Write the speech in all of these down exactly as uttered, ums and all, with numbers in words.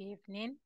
evening.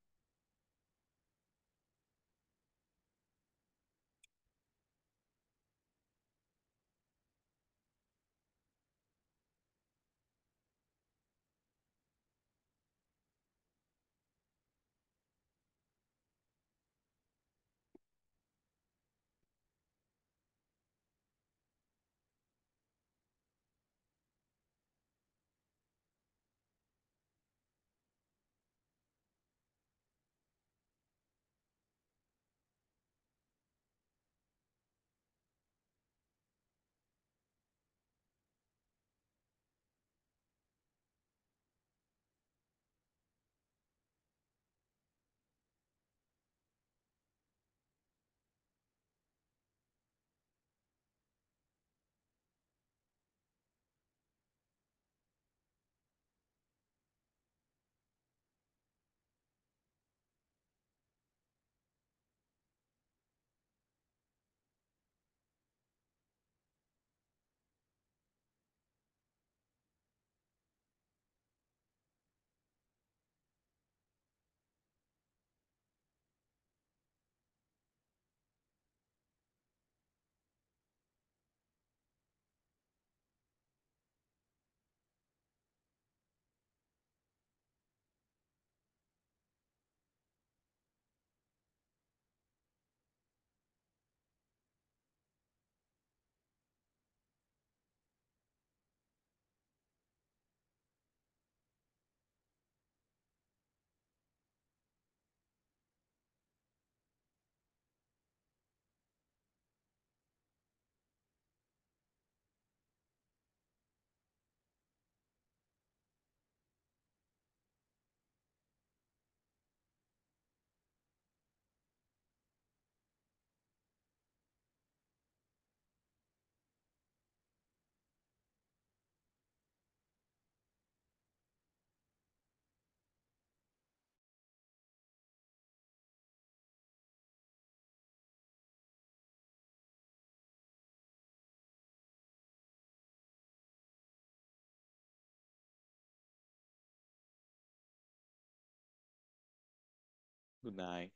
Good night.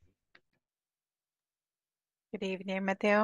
Good evening, Mateo.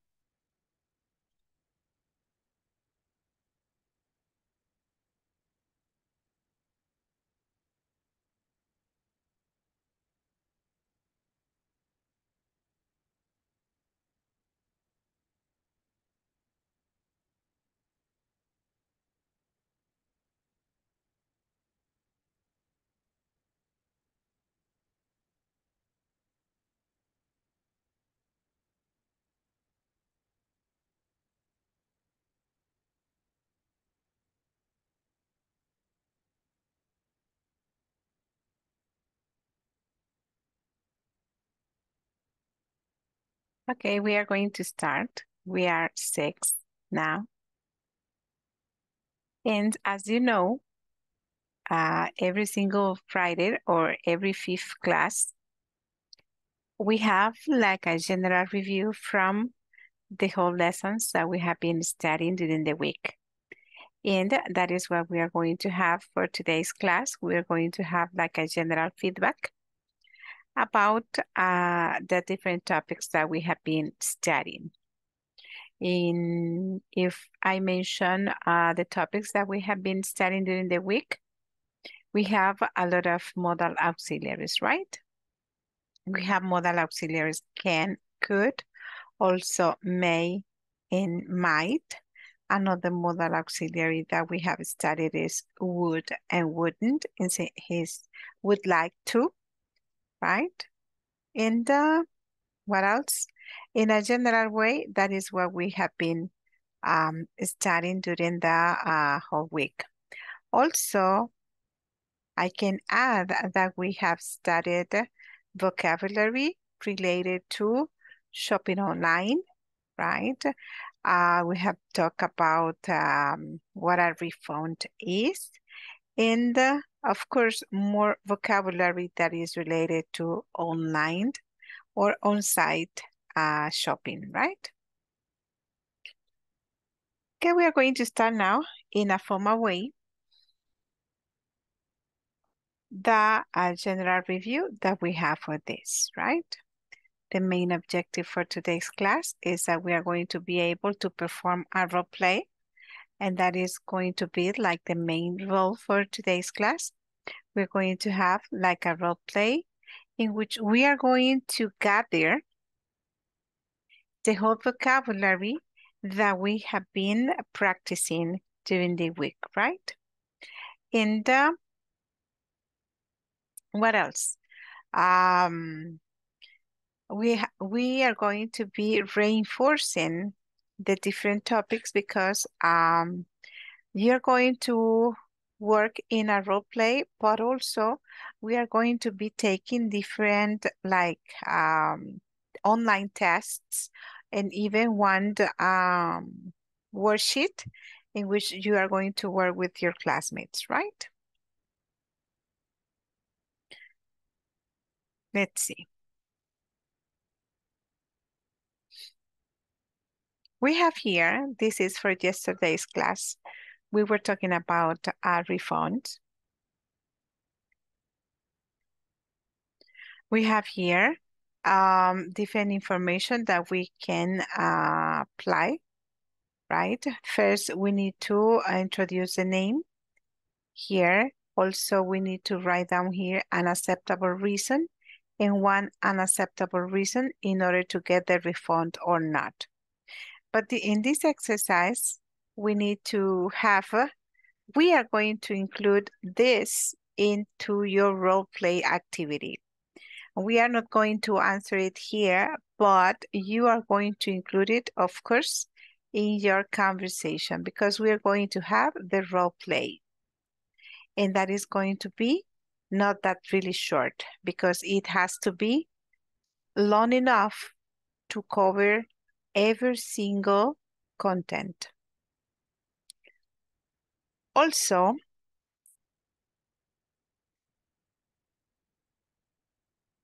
Okay, we are going to start. We are six now. And as you know, uh, every single Friday or every fifth class, we have like a general review from the whole lessons that we have been studying during the week. And that is what we are going to have for today's class. We are going to have like a general feedback about uh, the different topics that we have been studying. In, if I mention uh, the topics that we have been studying during the week, we have a lot of modal auxiliaries, right? We have modal auxiliaries can, could, also may, and might. Another modal auxiliary that we have studied is would and wouldn't. And his would like to, right? And uh, what else? In a general way, that is what we have been um, studying during the uh, whole week. Also, I can add that we have studied vocabulary related to shopping online, right? Uh, we have talked about um, what a refund is, and uh, of course, more vocabulary that is related to online or on-site uh, shopping, right? Okay, we are going to start now in a formal way. The uh, general review that we have for this, right? The main objective for today's class is that we are going to be able to perform a role play, and that is going to be like the main role for today's class. We're going to have like a role play in which we are going to gather the whole vocabulary that we have been practicing during the week, right? And uh, what else? Um, We, we are going to be reinforcing the different topics because um, you're going to work in a role play, but also we are going to be taking different like um, online tests and even one um, worksheet in which you are going to work with your classmates, right? Let's see. We have here, this is for yesterday's class. We were talking about a refund. We have here um, different information that we can uh, apply, right? First, we need to introduce the name here. Also, we need to write down here an acceptable reason and one unacceptable reason in order to get the refund or not. But the, in this exercise, we need to have, uh, we are going to include this into your role play activity. We are not going to answer it here, but you are going to include it, of course, in your conversation because we are going to have the role play. And that is going to be not that really short because it has to be long enough to cover every single content. Also,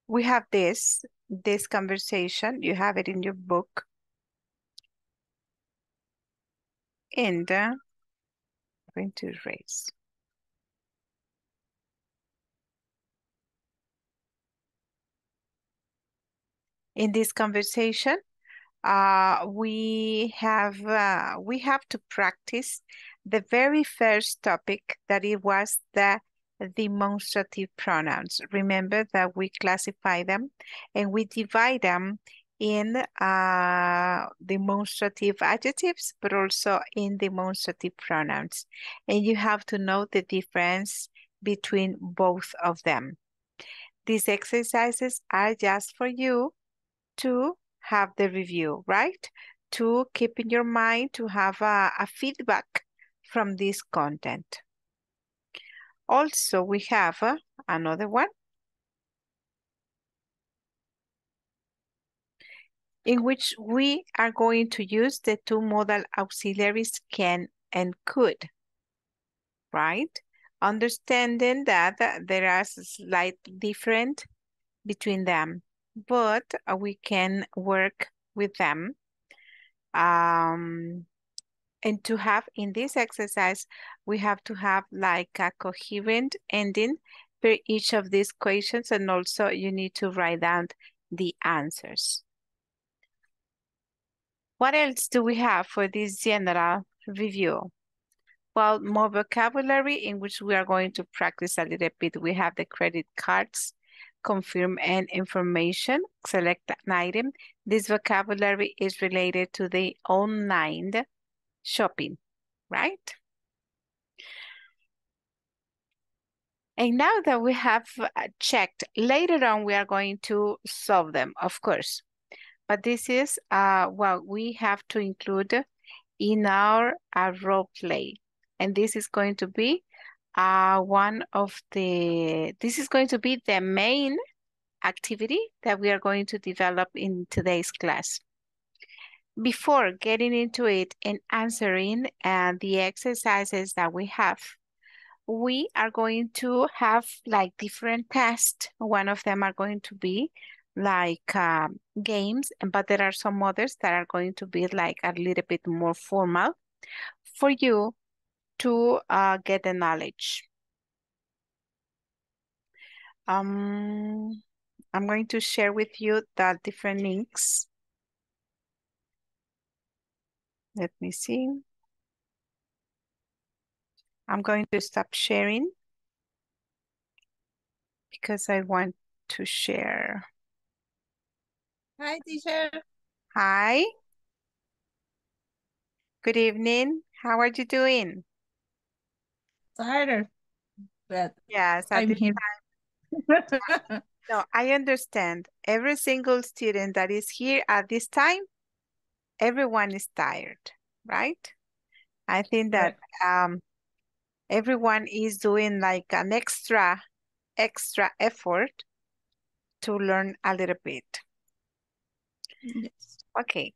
we have this, this conversation, you have it in your book. And uh, I'm going to erase. In this conversation, Uh, we have uh, we have to practice the very first topic that it was the demonstrative pronouns. Remember that we classify them and we divide them in uh, demonstrative adjectives, but also in demonstrative pronouns. And you have to know the difference between both of them. These exercises are just for you to have the review, right? To keep in your mind, to have a, a feedback from this content. Also, we have uh, another one in which we are going to use the two modal auxiliaries can and could, right? Understanding that there are slight difference between them, but we can work with them. Um, and to have in this exercise, we have to have like a coherent ending for each of these questions. And also you need to write down the answers. What else do we have for this general review? well, more vocabulary in which we are going to practice a little bit. We have the credit cards, confirm and information, select an item. This vocabulary is related to the online shopping, right? And now that we have checked, later on we are going to solve them, of course. But this is uh, what we have to include in our uh, role play. And this is going to be uh, one of the, this is going to be the main activity that we are going to develop in today's class. Before getting into it and answering uh, the exercises that we have, we are going to have like different tests. One of them are going to be like um, games, but there are some others that are going to be like a little bit more formal for you to uh, get the knowledge. Um, I'm going to share with you the different links. Let me see. I'm going to stop sharing because I want to share. Hi, teacher. Hi. Good evening. How are you doing? Tired, but yes, I'm here. Time. No, I understand. Every single student that is here at this time, everyone is tired, right? I think that um, everyone is doing like an extra, extra effort to learn a little bit. Yes. Okay,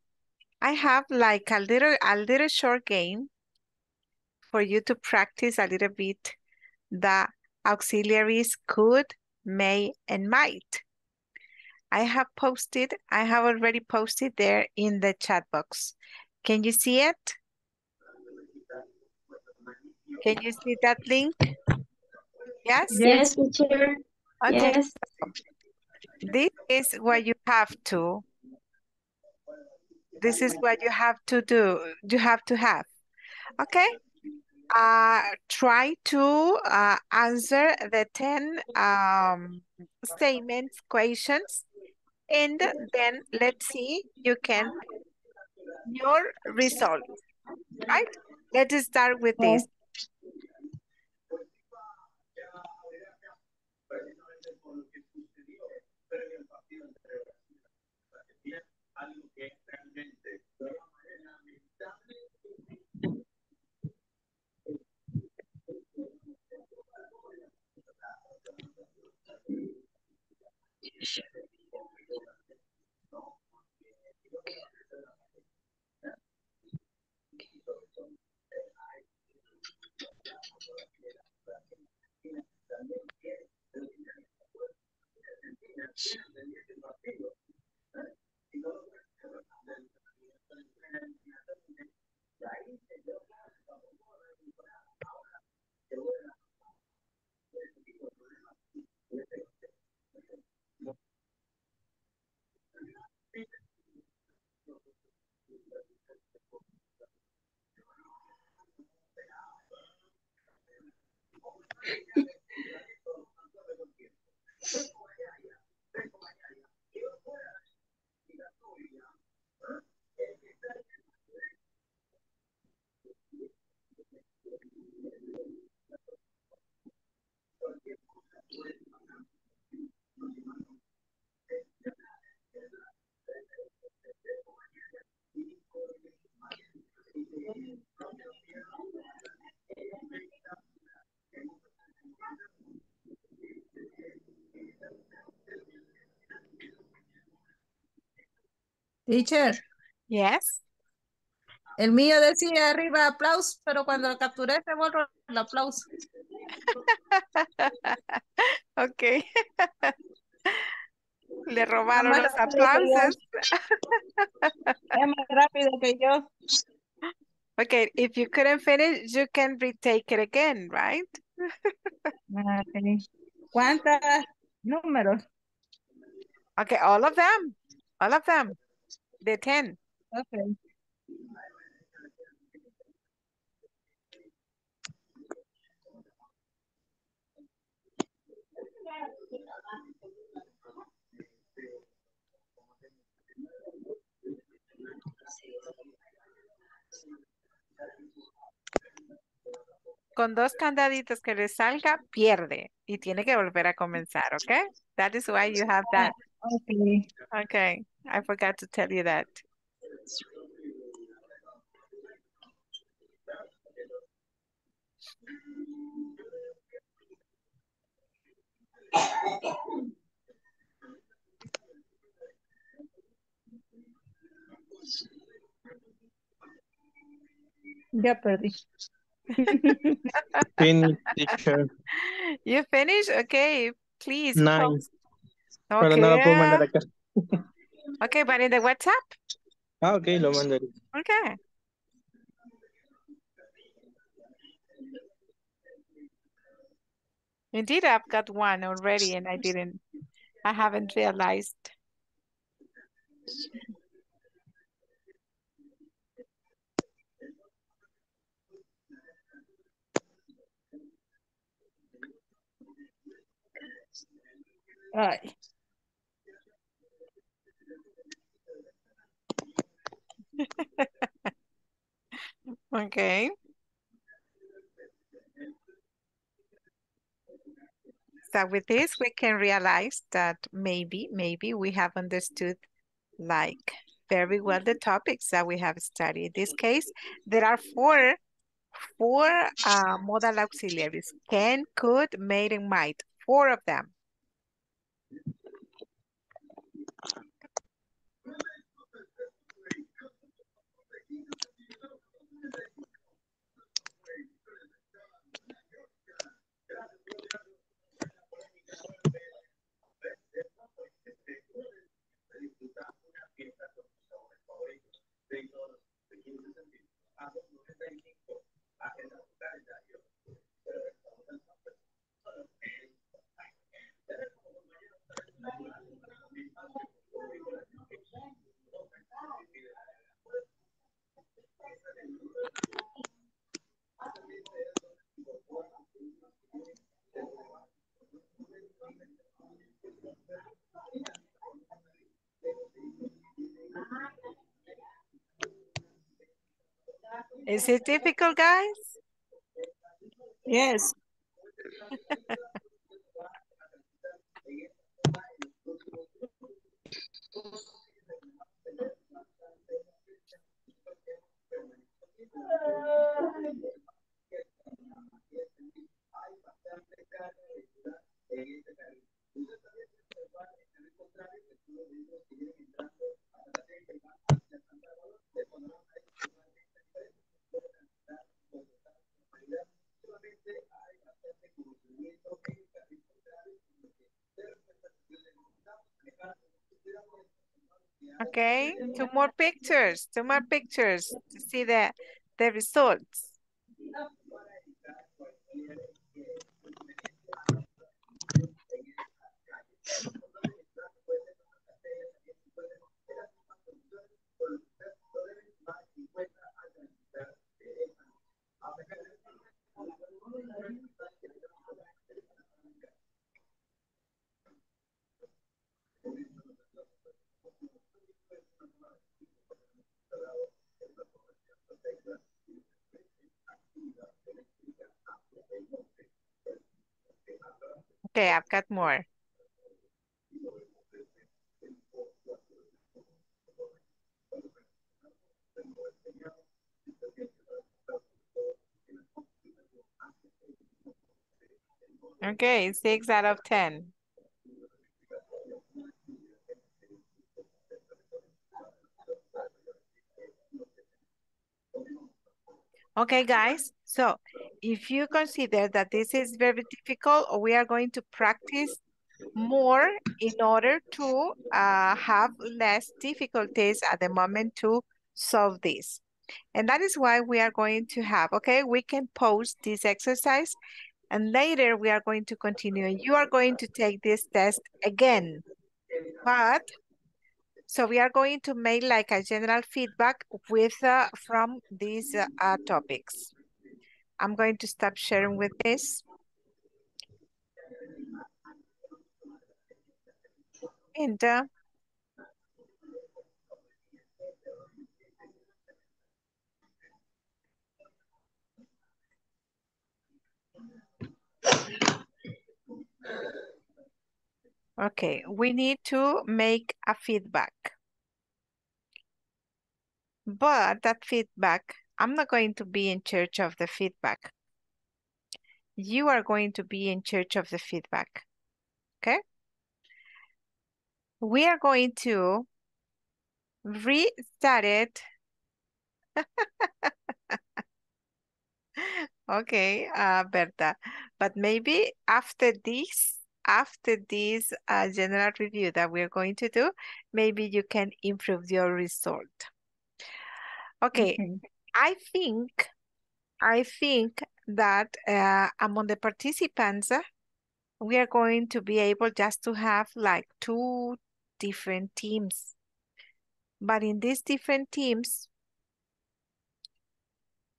I have like a little a little short game for you to practice a little bit the auxiliaries could, may, and might. I have posted, I have already posted there in the chat box. Can you see it? Can you see that link? Yes? Yes, teacher. Okay. Yes. This is what you have to This is what you have to do, you have to have, okay? Uh, try to uh, answer the ten um, statements, questions, and then let's see, you can, your result, right? Let's start with this. Teacher. Yes. El mío decía arriba aplauso, pero cuando lo capturé se borró el aplauso. Ok. Le robaron los aplausos. Es más rápido que yo. Okay, if you couldn't finish, you can retake it again, right? Okay. ¿Cuántos números? Okay, all of them. All of them. The ten. Okay. con dos candaditos que le salga, pierde. Y tiene que volver a comenzar, okay? That is why you have that. Okay. Okay. I forgot to tell you that. Ya perdí. Finish, teacher. You finish? Okay, please. Nice. Okay. Pero no lo puedo mandar acá. Okay, but in the WhatsApp? Ah, okay, lo mandaré. Okay. Indeed, I've got one already and I didn't, I haven't realized. Ay. Okay. So with this, we can realize that maybe, maybe we have understood like very well the topics that we have studied. In this case, there are four, four uh, modal auxiliaries, can, could, made, and might, four of them. Is it difficult, guys? Yes. Okay, two more pictures, two more pictures to see the, the results. Okay, I've got more. Okay, six out of ten. Okay, guys, so if you consider that this is very difficult, we are going to practice more in order to uh, have less difficulties at the moment to solve this. And that is why we are going to have, okay, we can pause this exercise and later we are going to continue. You are going to take this test again, but so we are going to make like a general feedback with uh, from these uh, topics. I'm going to stop sharing with this. And uh, Okay, we need to make a feedback. But that feedback, I'm not going to be in charge of the feedback. You are going to be in charge of the feedback, okay? We are going to restart it. Okay, uh, Berta, but maybe after this, after this uh, general review that we're going to do, maybe you can improve your result. Okay, mm-hmm. I think, I think that uh, among the participants, uh, we are going to be able just to have like two different teams. But in these different teams,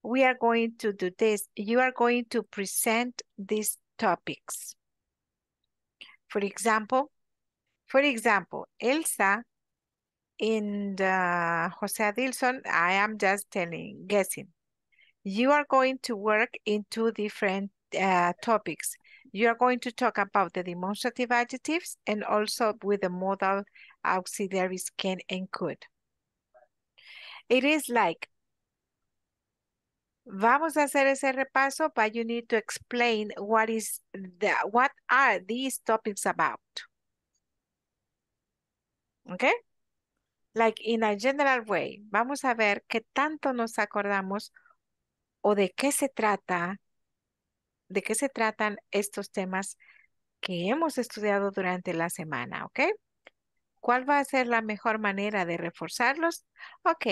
we are going to do this. You are going to present these topics. For example, for example, Elsa in the Jose Adilson, I am just telling, guessing. You are going to work in two different uh, topics. You are going to talk about the demonstrative adjectives and also with the modal auxiliaries can and could. It is like, vamos a hacer ese repaso, but you need to explain what is the, what are these topics about. Okay? Like in a general way, vamos a ver qué tanto nos acordamos o de qué se trata, de qué se tratan estos temas que hemos estudiado durante la semana, ¿ok? ¿Cuál va a ser la mejor manera de reforzarlos? Ok,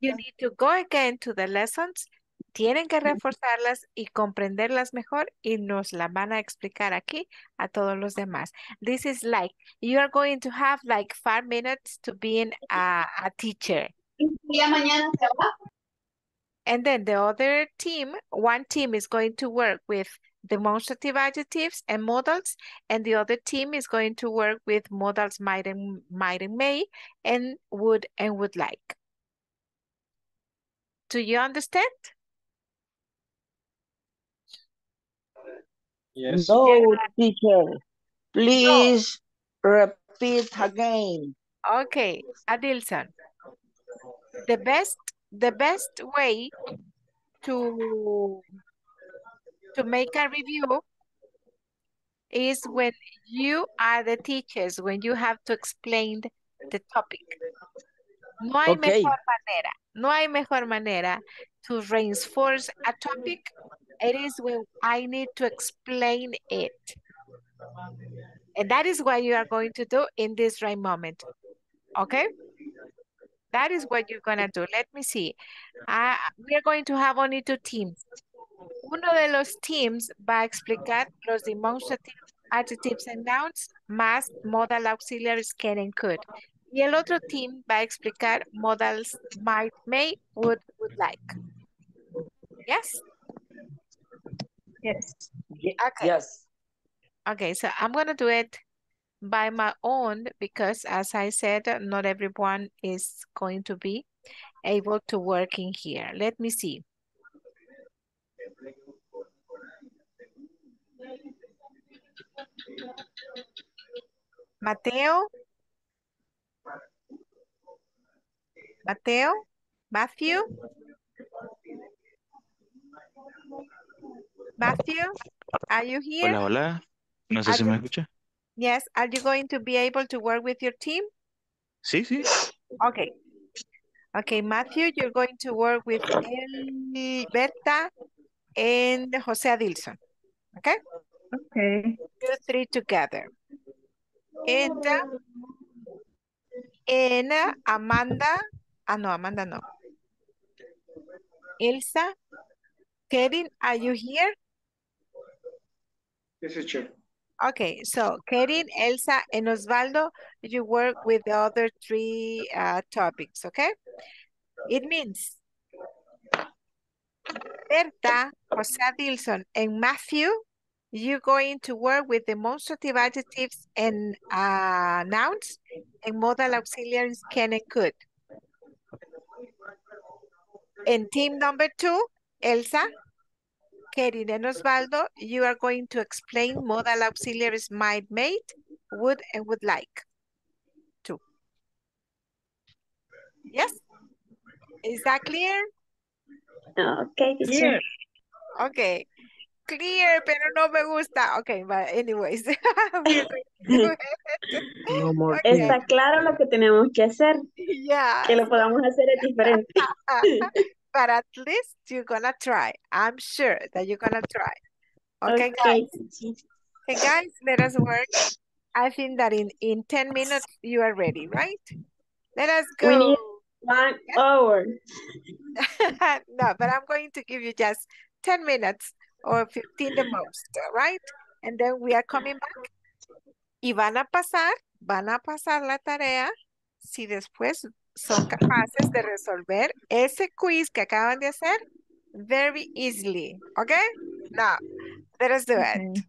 you need to go again to the lessons. Tienen que reforzarlas y comprenderlas mejor y nos la van a explicar aquí a todos los demás. This is like, you are going to have like five minutes to being a, a teacher. And then the other team, one team is going to work with demonstrative adjectives and modals, and the other team is going to work with modals might and, might and may, and would and would like. Do you understand? Yes. No, teacher. Please no. Repeat again. Okay, Adilson. The best The best way to, to make a review is when you are the teachers, when you have to explain the topic. No hay okay. mejor manera. No hay mejor manera to reinforce a topic. It is when I need to explain it. And that is what you are going to do in this right moment. Okay? That is what you're going to do. Let me see. Uh, we are going to have only two teams. Uno de los teams va a explicar los demonstrativos, adjectives and nouns, más modal auxiliaries can and could. Y el otro team va a explicar modals might, may, would, would like. Yes? Yes. Okay. Yes. Okay, so I'm going to do it by my own, because as I said, not everyone is going to be able to work in here. Let me see. Mateo? Mateo? Matthew? Matthew? Are you here? Hola, hola. No sé si me escucha. Yes, are you going to be able to work with your team? Sí, sí. Okay. Okay, Matthew, you're going to work with El Berta and Jose Adilson. Okay? Okay. You three together. And, uh, and uh, Amanda, ah, no, Amanda, no. Elsa, Kerin, are you here? Yes, teacher. Okay, so Kerin, Elsa, and Osvaldo, you work with the other three uh, topics, okay? It means Berta, Jose Adilson, and Matthew, you're going to work with demonstrative adjectives and uh, nouns, and modal auxiliaries can and could. And team number two, Elsa, Kerin and Osvaldo, you are going to explain modal auxiliaries might, may, would and would like to. Yes? Is that clear? Okay, teacher. Okay. Clear, pero no me gusta. Okay, but anyways. No more. Okay. Está claro lo que tenemos que hacer. Yeah. Que lo podamos hacer es diferente. But at least you're gonna try. I'm sure that you're gonna try. Okay, okay. Guys. Hey, guys, let us work. I think that in, in ten minutes you are ready, right? Let us go. We need one yes. hour. No, but I'm going to give you just ten minutes. Or fifteen the most, right? And then we are coming back. Y van a pasar, van a pasar la tarea si después son capaces de resolver ese quiz que acaban de hacer very easily, okay? Now, let us do it.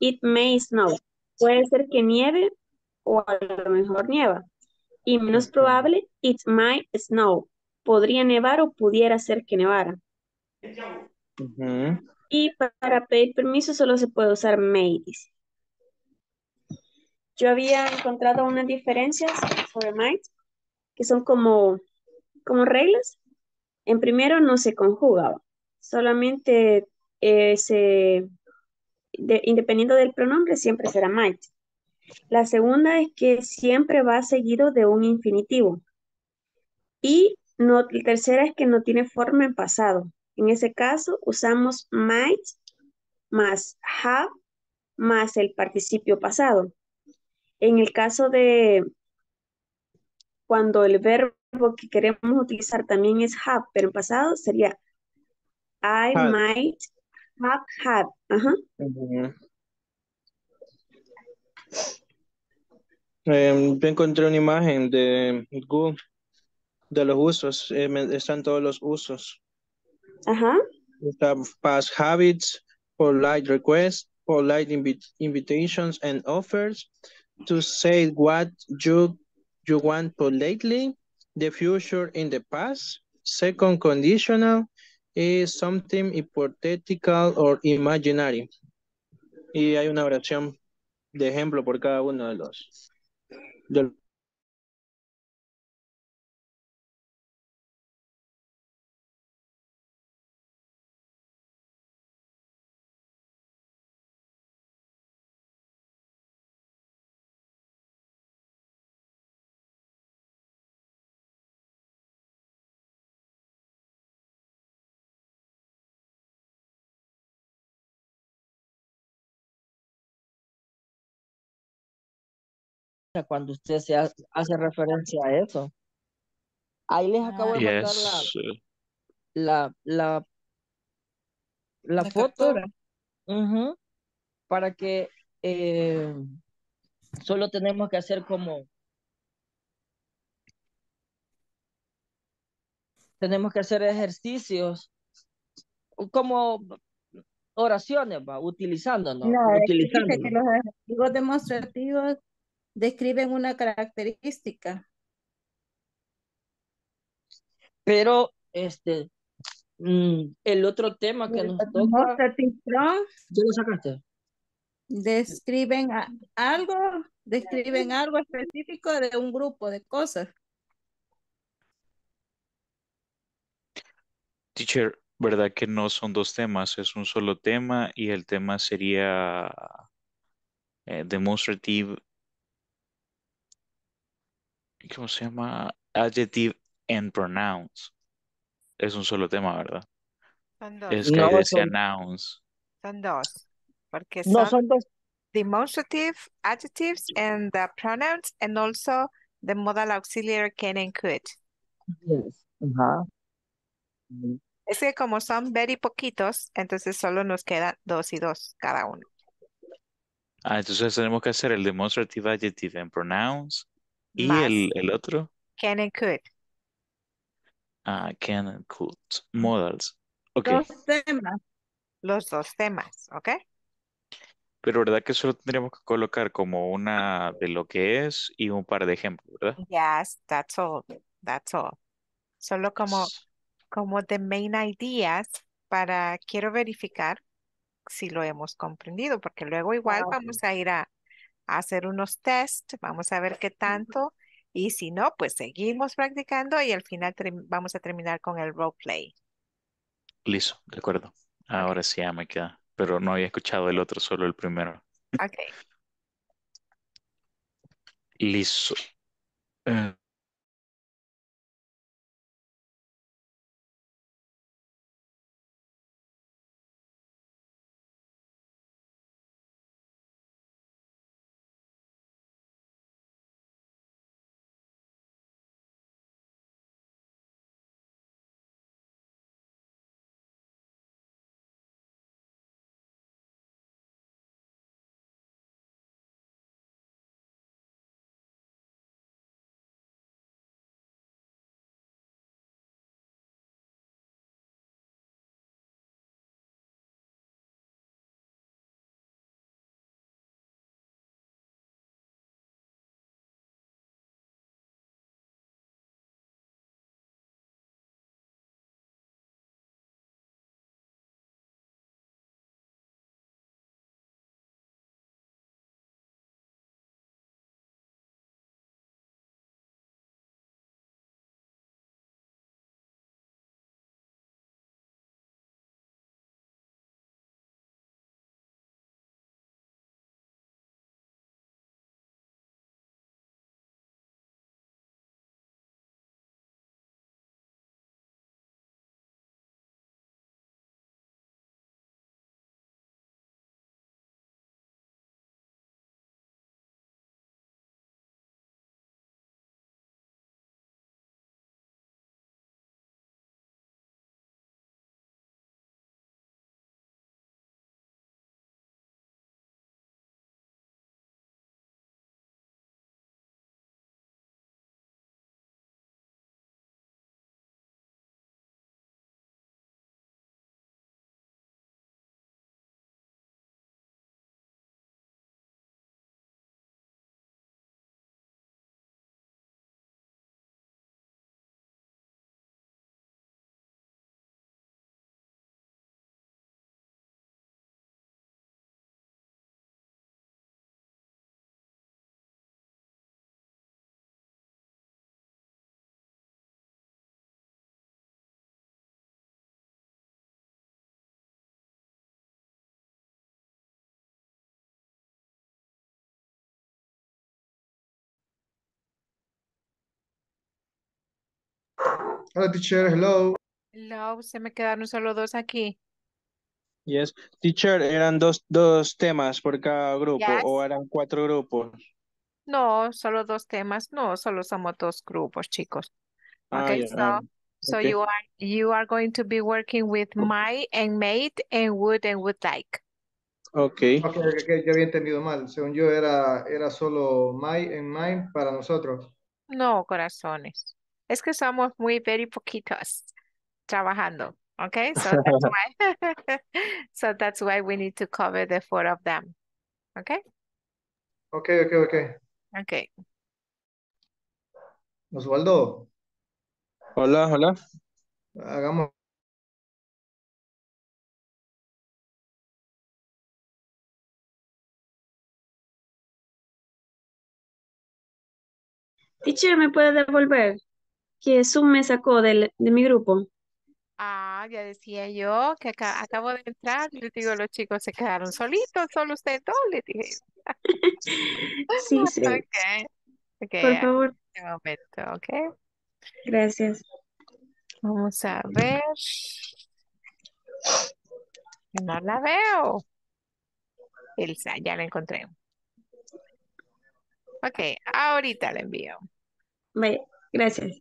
It may snow. Puede ser que nieve o a lo mejor nieva. Y menos probable, it might snow. Podría nevar o pudiera ser que nevara. Uh-huh. Y para pedir permiso solo se puede usar may. Yo había encontrado unas diferencias sobre might que son como, como reglas. En primero no se conjugaba. Solamente eh, se... De, independiendo del pronombre, siempre será might. La segunda es que siempre va seguido de un infinitivo. Y no, la tercera es que no tiene forma en pasado. En ese caso, usamos might más have más el participio pasado. En el caso de cuando el verbo que queremos utilizar también es have, pero en pasado sería I have. Might have had. Ajá. Uh-huh. eh, yo encontré una imagen de Google de los usos. Eh, están todos los usos. Ajá. Uh-huh. Está past habits, polite requests, polite invi invitations and offers, to say what you, you want politely, the future in the past. Second conditional is something hypothetical or imaginary. Y hay una oración de ejemplo por cada uno de los. De... Cuando usted se hace, hace referencia a eso. Ahí les acabo de mandar yes. la, la, la, la foto uh-huh. para que eh, solo tenemos que hacer como tenemos que hacer ejercicios como oraciones, va, utilizándonos. No, utilizándonos. Es que los ejercicios demostrativos describen una característica. Pero este el otro tema que nos toca. ¿Ya lo sacaste? Describen algo, describen algo específico de un grupo de cosas. Teacher, ¿verdad que no son dos temas? Es un solo tema y el tema sería eh, demonstrative. ¿Cómo se llama? Adjective and pronouns. Es un solo tema, ¿verdad? Son dos. Es que no, son, nouns. Son dos. Porque son, no, son dos. Demonstrative adjectives and the pronouns and also the modal auxiliary can and could. Yes. Uh-huh. Es que como son very poquitos, entonces solo nos quedan dos y dos cada uno. Ah, entonces tenemos que hacer el demonstrative adjective and pronouns. ¿Y el, el otro? Can and could. Ah, can and could. Modals. Okay. Los temas. Los dos temas, ¿ok? Pero ¿verdad que solo tendríamos que colocar como una de lo que es y un par de ejemplos, ¿verdad? Yes, that's all. That's all. Solo como, como the main ideas para, quiero verificar si lo hemos comprendido, porque luego igual okay. vamos a ir a hacer unos test, vamos a ver qué tanto, y si no, pues seguimos practicando y al final vamos a terminar con el role play. Listo, de acuerdo. Ahora sí ya me queda, pero no había escuchado el otro, solo el primero. Ok. Listo. Eh. Hello, teacher. Hello. Hello, se me quedaron solo dos aquí. Yes, teacher, eran dos, dos temas por cada grupo, yes. O eran cuatro grupos. No, solo dos temas. No, solo somos dos grupos, chicos. Ah, okay, yeah. so, um, so okay. you are you are going to be working with my and made and would and would like. Okay. Okay, okay, ya había entendido mal. Según yo era era solo my and mine para nosotros. No, corazones. Es que somos muy very poquitos trabajando. Okay, so that's why. So that's why we need to cover the four of them. Okay. Okay, okay, okay. Okay. Osvaldo. Hola, hola. Hagamos. Teacher, ¿me puede devolver? Que Zoom me sacó del, de mi grupo. Ah, ya decía yo que acá, acabo de entrar y les digo, los chicos se quedaron solitos, solo ustedes dos, les dije. Sí, sí. Okay. Okay, por favor. Un momento, ok. Gracias. Vamos a ver. No la veo. Elsa, ya la encontré. Ok, ahorita la envío. Vale, gracias.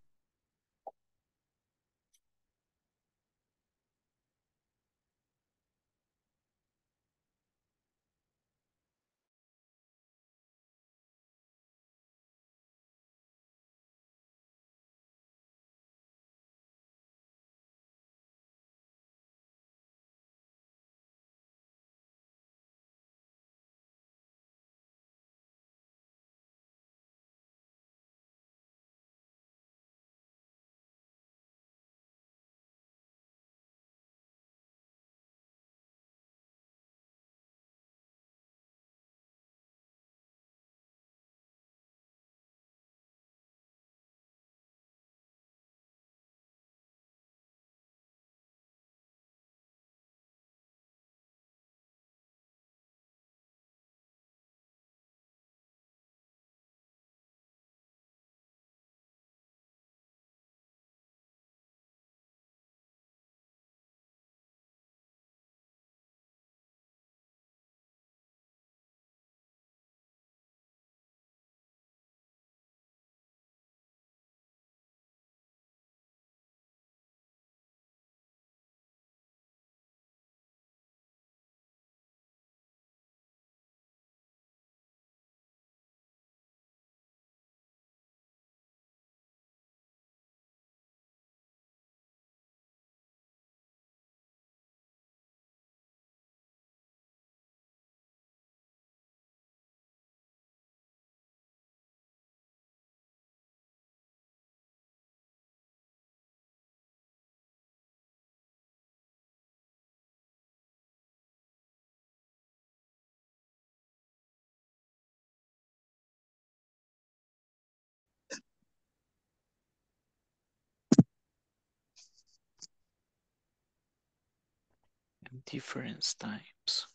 Different times.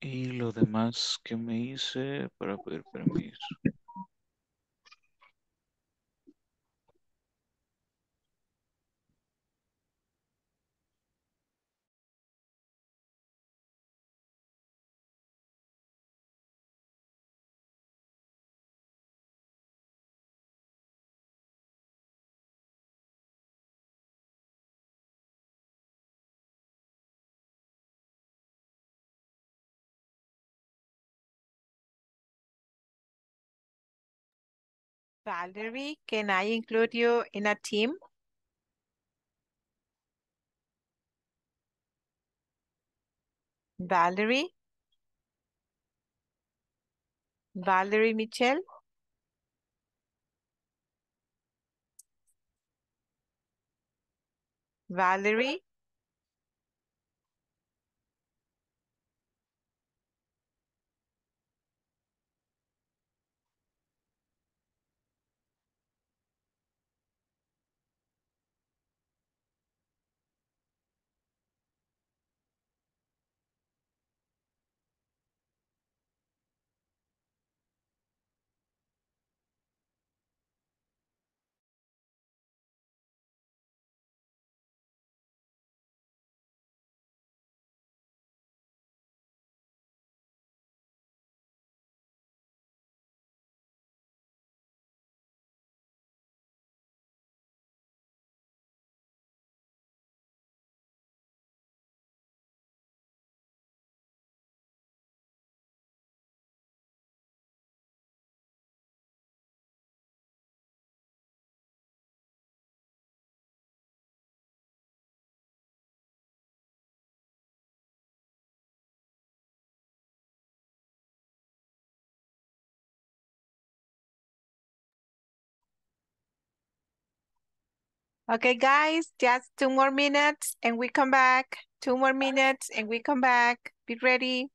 Y lo demás que me hice para pedir permiso. Valerie, can I include you in a team? Valerie? Valerie Michelle? Valerie? Okay, guys, just two more minutes and we come back. Two more minutes and we come back. Be ready.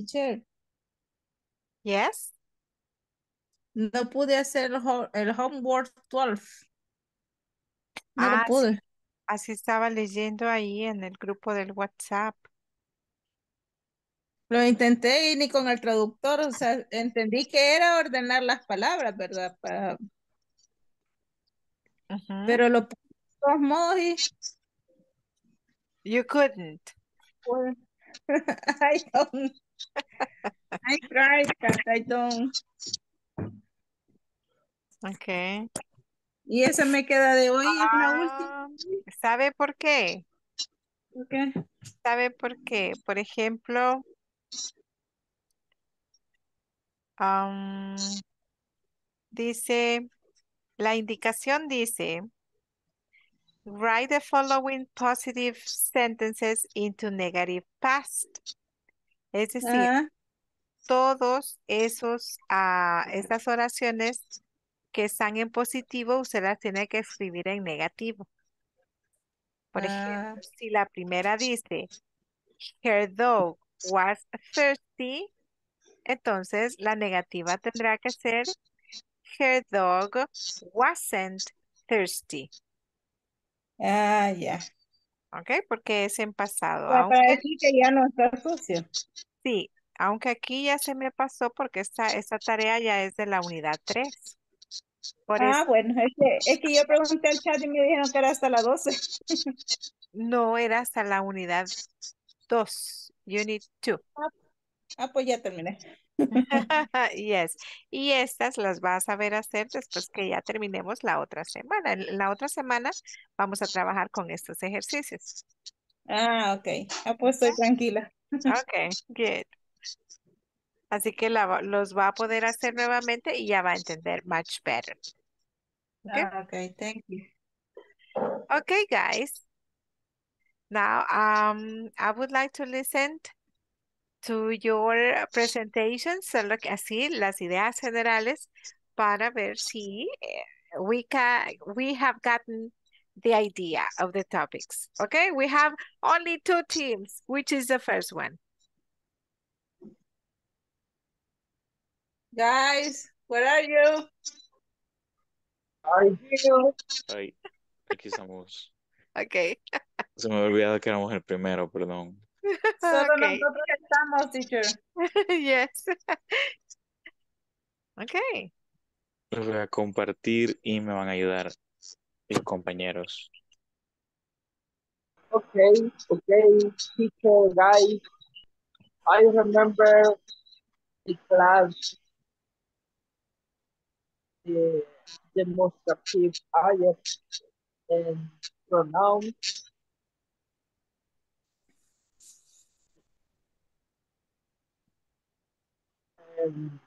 Teacher. Yes. No pude hacer el, ho el homework twelve. No ah, lo pude. Así estaba leyendo ahí en el grupo del WhatsApp. Lo intenté y ni con el traductor, o sea, entendí que era ordenar las palabras, ¿verdad? Para... Uh-huh. Pero lo pude de todos modos y... You couldn't. Well, I don't. I tried, but I don't. Okay. Y esa me queda de hoy, ah, es la última. ¿Sabe por qué? Okay. ¿Sabe por qué? Por ejemplo, um, dice, la indicación dice, write the following positive sentences into negative past. Es decir, uh-huh. todos esos, uh, esas oraciones que están en positivo, usted las tiene que escribir en negativo. Por uh-huh. ejemplo, si la primera dice, her dog was thirsty, entonces la negativa tendrá que ser, her dog wasn't thirsty. Ah, uh, ya. Yeah. Ok, porque es en pasado. Para aunque... decir que ya no está sucio. Sí, aunque aquí ya se me pasó porque esta, esta tarea ya es de la unidad tres. Por ah, eso... bueno, es que, es que yo pregunté al chat y me dijeron que era hasta la doce. No, era hasta la unidad dos, unit two. Ah, ah pues ya terminé. Yes. Y estas las vas a ver hacer después que ya terminemos la otra semana. La otra semana vamos a trabajar con estos ejercicios. Ah, ok. Ah, pues estoy tranquila. Ok, good. Así que la, los va a poder hacer nuevamente y ya va a entender much better. Okay? Ah, ok, thank you. Ok, guys. Now, um, I would like to listen to your presentations, solo que así las ideas generales para ver si we can we have gotten the idea of the topics. Okay, we have only two teams, which is the first one. Guys, where are you? Are you? Ay, aquí estamos. Okay. Se me había olvidado que éramos el primero, perdón. Solo okay. Nosotros estamos, teacher. Yes. Okay. Voy a compartir y me van a ayudar mis compañeros. Okay, okay, teacher, guys. I remember the class, the, the most active object and pronoun. Um,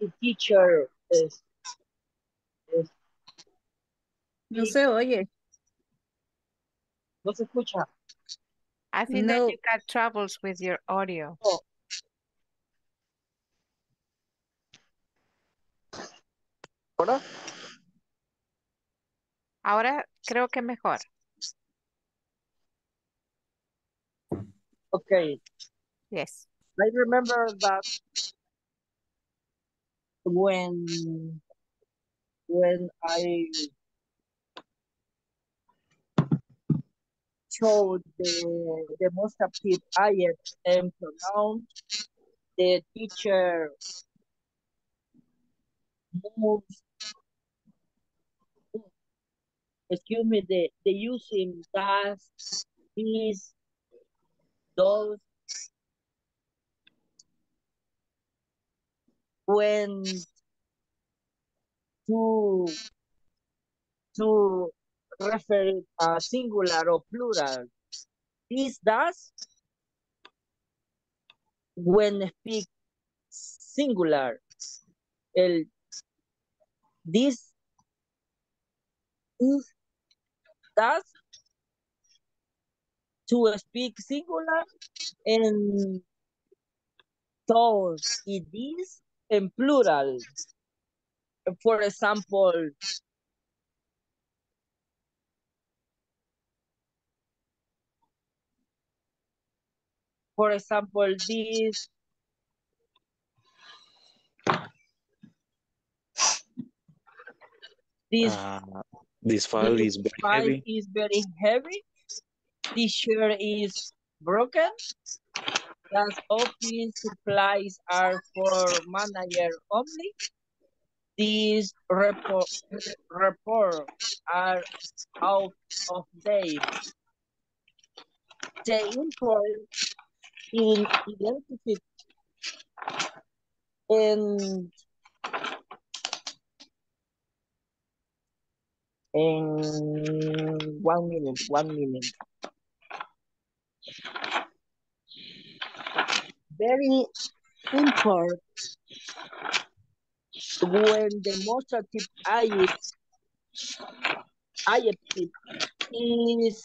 the teacher is, is no se oye. No se escucha. I think no. That you got troubles with your audio. Oh. ¿Ahora? Ahora creo que mejor. Okay. Yes. I remember that when when I showed the the most active object and pronoun, the teacher moves. Excuse me. The the using does, is, those, when, to, to refer a singular or plural. This does when speak singular. El, this is does to speak singular, and those, it is, and plural. For example, for example, this, this, uh, this file this is very file heavy. Is very heavy. This chair is broken. That office supplies are for manager only. These report, report are out of date. They employ in identity and, and one minute, one minute. Very important when the most active adjective is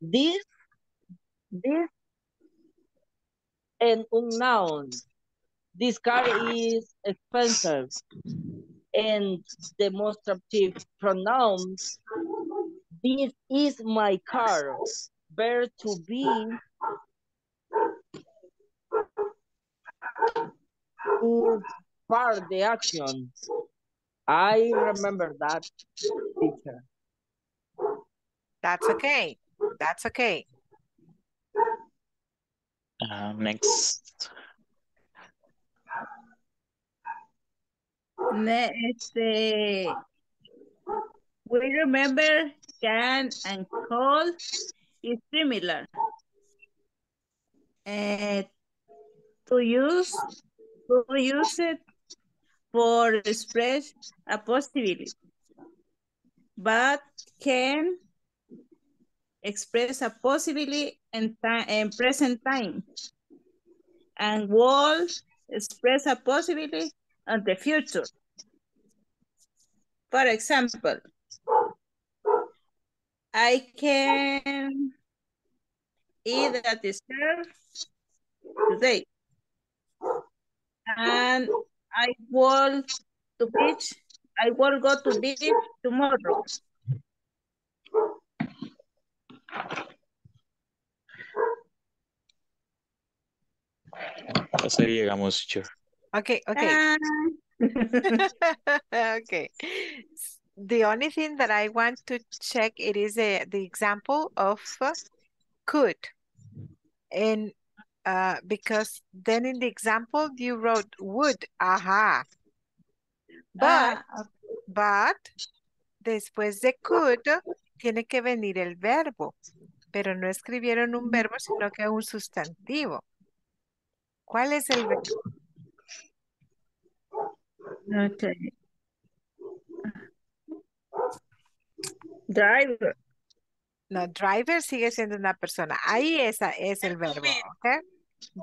this, this, and noun. This car is expensive, and the most active pronouns. This is my car. Bear to be is part of the action. I remember that, teacher. That's okay. That's okay. Uh, next. Next. Uh... We remember can and call is similar. Uh, to use to use it for express a possibility, but can express a possibility in time and present time, and will express a possibility in the future. For example. I can eat a dessert today. and I will to beach. I will go to beach tomorrow. Hasta llegamos, teacher. Okay, okay. Okay. The only thing that I want to check it is a, the example of uh, could, and uh, because then in the example you wrote would, aha, but uh, okay. But después de could tiene que venir el verbo, pero no escribieron un verbo sino que un sustantivo. ¿Cuál es el verbo? Okay. Driver. No, driver sigue siendo una persona. Ahí esa es el verbo. Okay?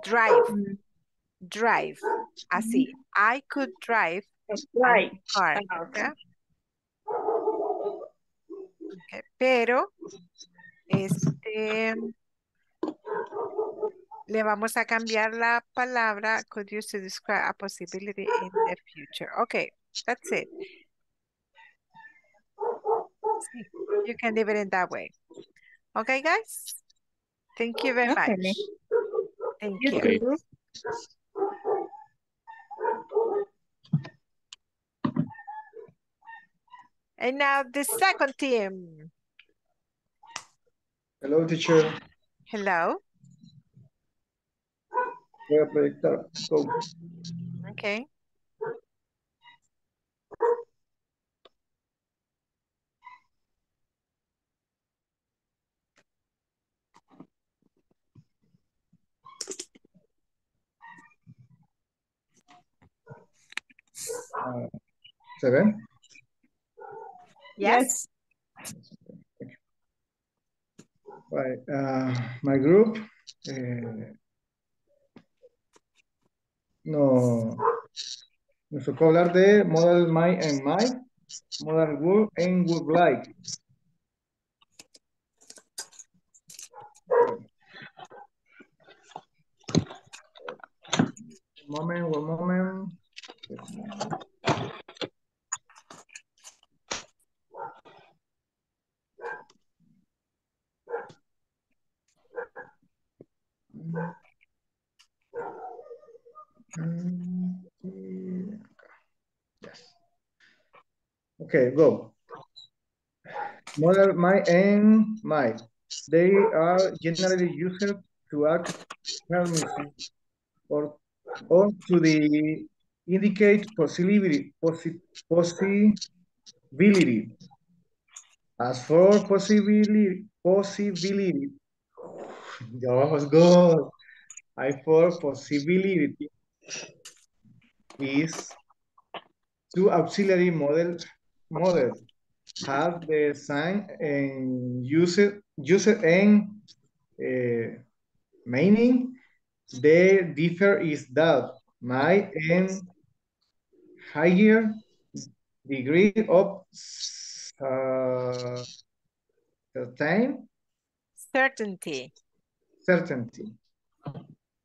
Drive. Drive. Así. I could drive. Right. Car, okay? Okay. Pero este le vamos a cambiar la palabra could use to describe a possibility in the future. Okay, that's it. You can leave it in that way. Okay, guys? Thank you very much. Thank you. Okay. And now the second team. Hello, teacher. Hello. Voy a proyectar. So. Okay. Uh, ¿Se ve? Yes. Right. Uh, my group. Uh, No, nos tocó hablar de modal my and my, modal would and would like. One moment, one moment. Mm. Yes. Okay, go. Modal my and my. They are generally used to act or or to the indicate possibility, possi possibility. As for possibility, possibility. Ya vamos, go. I for possibility. Is two auxiliary model models have the sign and use it use it and uh, meaning they differ is that my and higher degree of uh, certain certainty certainty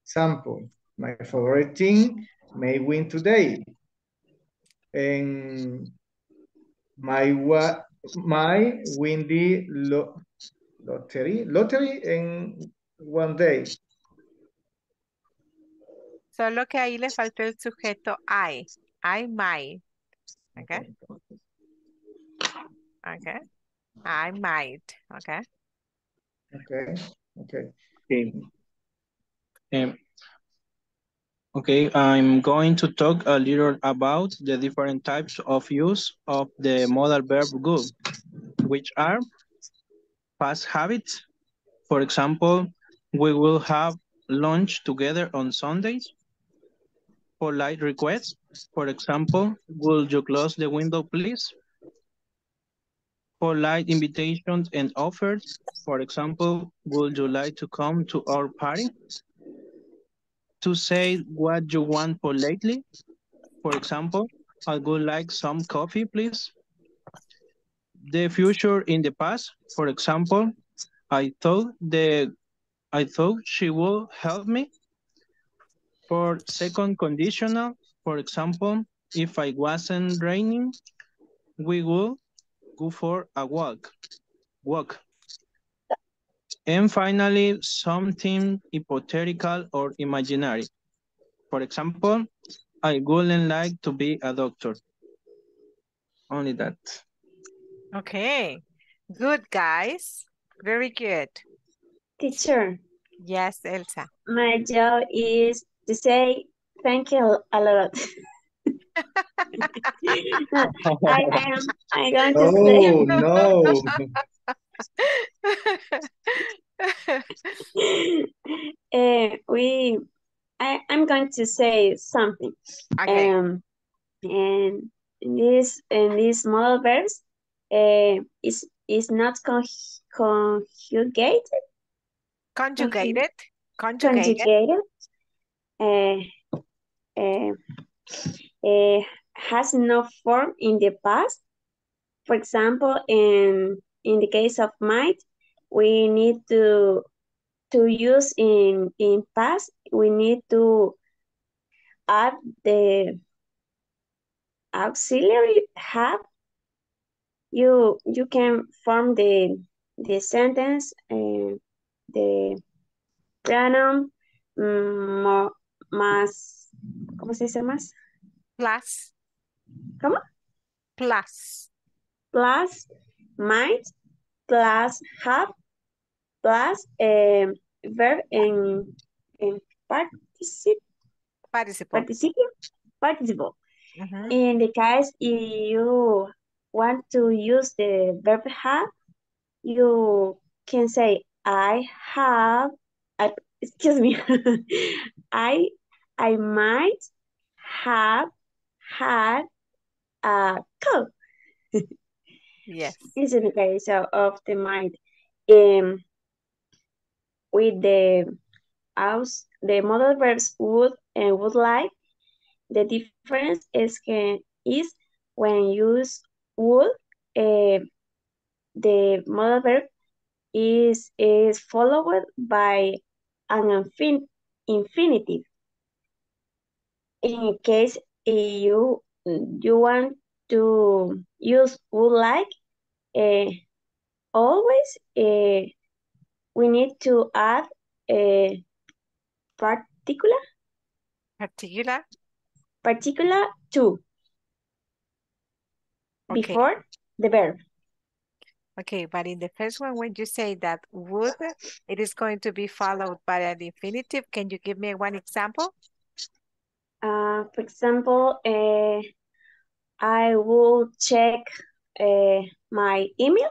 sample. My favorite team may win today. And my my win the lo lottery lottery in one day. Solo que ahí le faltó el sujeto I. I might. Okay. Okay. I might. Okay. Okay. Okay. Okay. Um, Okay, I'm going to talk a little about the different types of use of the modal verb would, which are past habits. For example, we will have lunch together on Sundays. Polite requests. For example, will you close the window, please? Polite invitations and offers. For example, would you like to come to our party? To say what you want politely. For example, I would like some coffee, please. The future in the past. For example, I thought the I thought she would help me. For second conditional, for example, if it wasn't raining, we would go for a walk. Walk. And finally, something hypothetical or imaginary. For example, I wouldn't like to be a doctor. Only that. Okay. Good, guys. Very good. Teacher. Yes, Elsa. My job is to say thank you a lot. I am I'm going to oh, say. Oh, no. uh, we, I, I'm going to say something. Okay. Um, and in this, in this model verse, uh, is is not con conjugated. Conjugated. Conjugated. Conjugated. Uh, uh, uh, has no form in the past. For example, in in the case of might, we need to to use in in past. We need to add the auxiliary have. You you can form the the sentence and uh, the pronoun um, más. ¿Cómo se dice más? Plus. ¿Cómo? Plus. Plus might, plus have, plus eh, verb en, en participle. Participle. Participle. Participle. Uh-huh. In the case if you want to use the verb have, you can say I have, I, excuse me, I I might have had a cold. Yes. This is the case of the might. Um, with the house, the model verbs would and would like. The difference is can is when used would, uh, the model verb is is followed by an infin infinitive. In case you you want to use would like, uh, always uh, we need to add a particular particular particular to okay. before the verb. Okay, but in the first one, when you say that would, it is going to be followed by an infinitive. Can you give me one example? Uh, for example, uh, I will check uh, my email.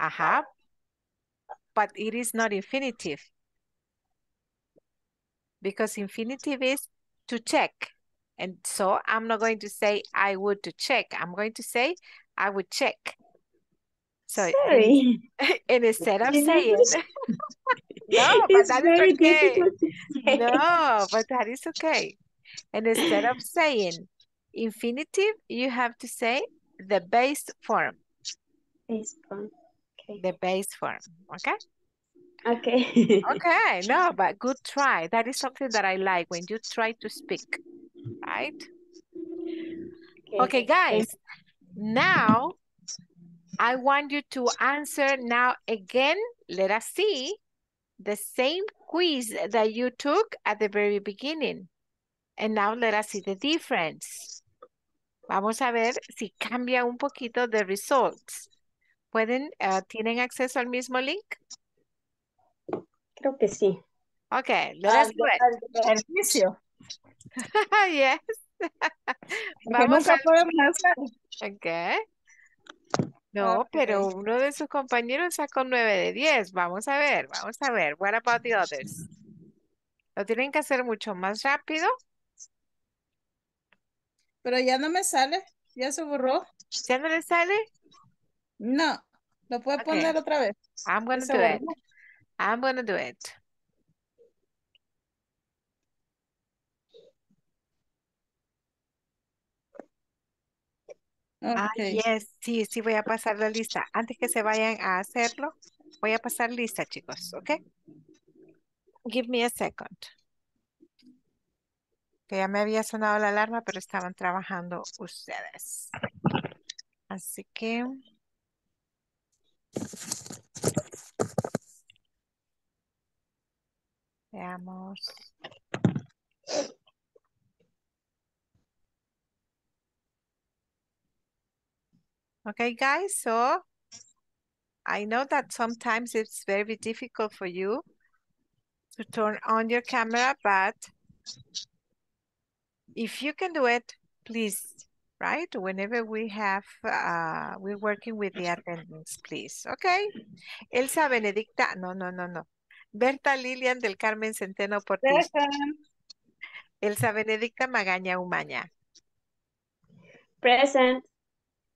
Aha, uh-huh. But it is not infinitive. Because infinitive is to check. And so I'm not going to say I would to check. I'm going to say I would check. So Sorry. And instead of saying no, but that is okay. No, but that is okay. And instead of saying infinitive, you have to say the base form. Base form. Okay. The base form. Okay. Okay. Okay. No, but good try. That is something that I like when you try to speak. Right? Okay, okay guys. Okay. Now I want you to answer now again. Let us see the same quiz that you took at the very beginning. And now let us see the difference. Vamos a ver si cambia un poquito the results. ¿Pueden, uh, tienen acceso al mismo link? Creo que sí. Okay, let us do it. Al ejercicio. Yes. Vamos a hacer. Okay. No, pero uno de sus compañeros sacó nueve de diez. Vamos a ver, vamos a ver. What about the others? Lo tienen que hacer mucho más rápido. Pero ya no me sale. Ya se borró. ¿Ya no le sale? No. Lo puedo okay. poner otra vez. I'm going to do borró. it. I'm going to do it. Okay. Ah, yes, sí, sí voy a pasar la lista. Antes que se vayan a hacerlo, voy a pasar lista, chicos, ¿ok? Give me a second. que ya me había sonado la alarma, pero estaban trabajando ustedes. Así que... veamos. Okay, guys, so I know that sometimes it's very difficult for you to turn on your camera, but if you can do it, please, right? Whenever we have, uh, we're working with the attendance, please, okay? Elsa, Benedicta, no, no, no, no. Berta, Lilian del Carmen Centeno Portillo. Elsa, Benedicta, Magaña, Umaña. Present.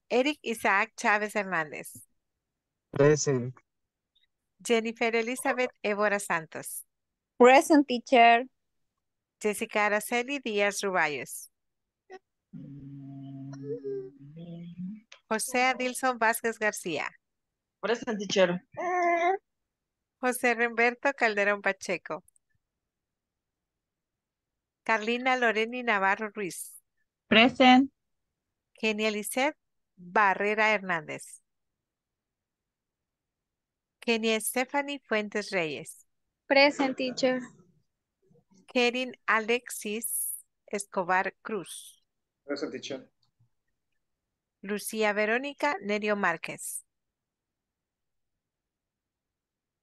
Eric Isaac Chávez Hernández. Present. Jennifer Elizabeth Évora Santos. Present, teacher. Jessica Araceli Díaz Ruballos. José Adilson Vázquez García. Present, teacher. José Humberto Calderón Pacheco. Carlina Loreni Navarro Ruiz. Present. Kenia Lisset Barrera Hernández. Kenia Stephanie Fuentes Reyes. Present, teacher. Kerin Alexis Escobar Cruz. Present, teacher. Lucía Verónica Nerio Márquez.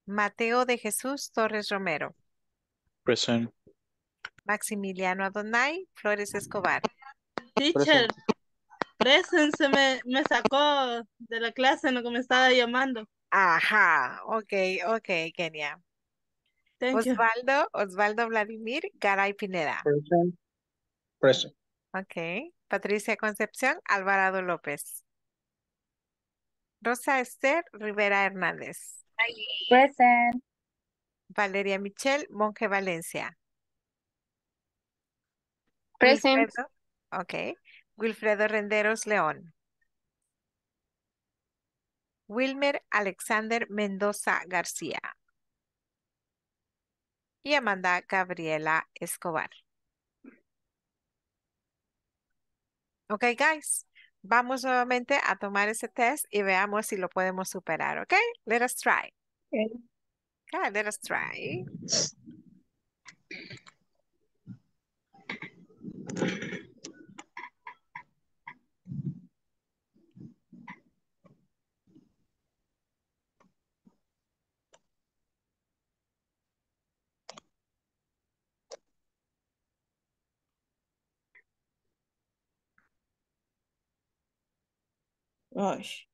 Mateo de Jesús Torres Romero. Present. Maximiliano Adonai Flores Escobar. Teacher. Present, se me, me sacó de la clase en lo que me estaba llamando. Ajá, ok, ok, Kenia. Thank Osvaldo, you. Osvaldo Vladimir Garay Pineda. Present. Present. Ok. Patricia Concepción Alvarado López. Rosa Esther Rivera Hernández. Present. Valeria Michelle Monge Valencia. Present. Wilfredo, ok. Wilfredo Renderos León. Wilmer Alexander Mendoza García. Y Amanda Gabriela Escobar. Ok, guys. Vamos nuevamente a tomar ese test y veamos si lo podemos superar. Ok, let us try. Ok, okay, let us try. Gosh.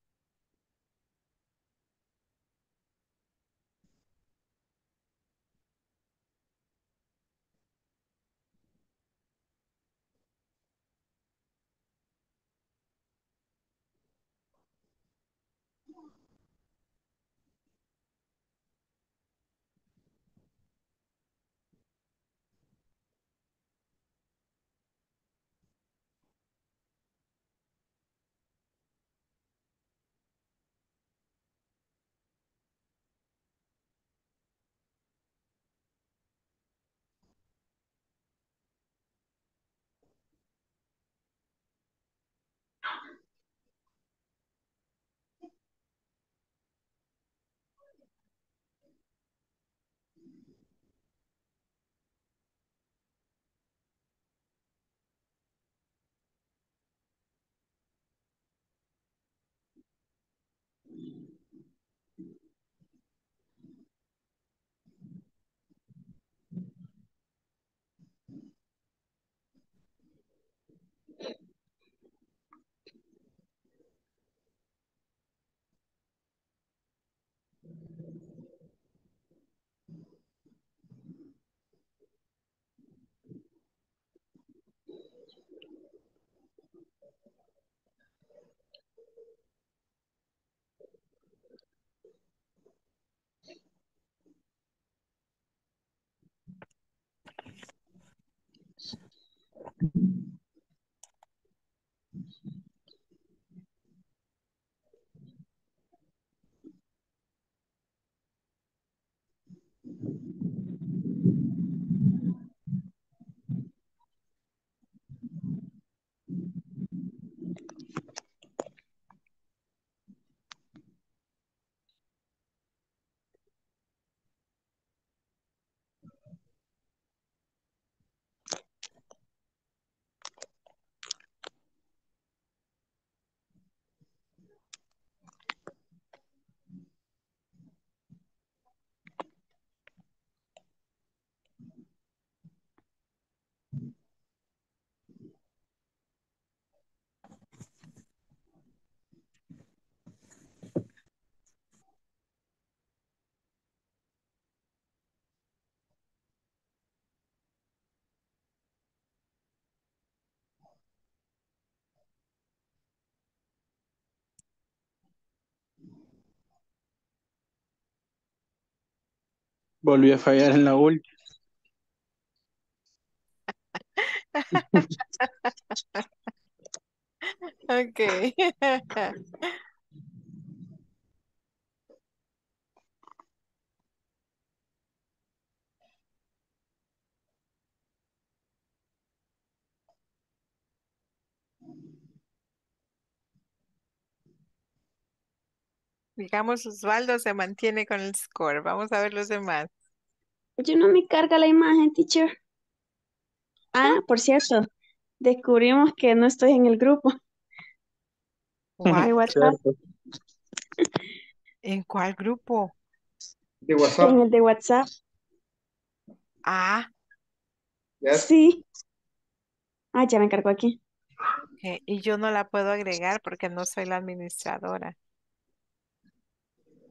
Volví a fallar en la última. Okay. Digamos, Osvaldo se mantiene con el score. Vamos a ver los demás. Yo no me carga la imagen, teacher. Ah, por cierto, descubrimos que no estoy en el grupo. Wow. WhatsApp. ¿En cuál grupo? De WhatsApp. En el de WhatsApp. Ah. Yes. Sí. Ah, ya me cargó aquí. Okay. Y yo no la puedo agregar porque no soy la administradora.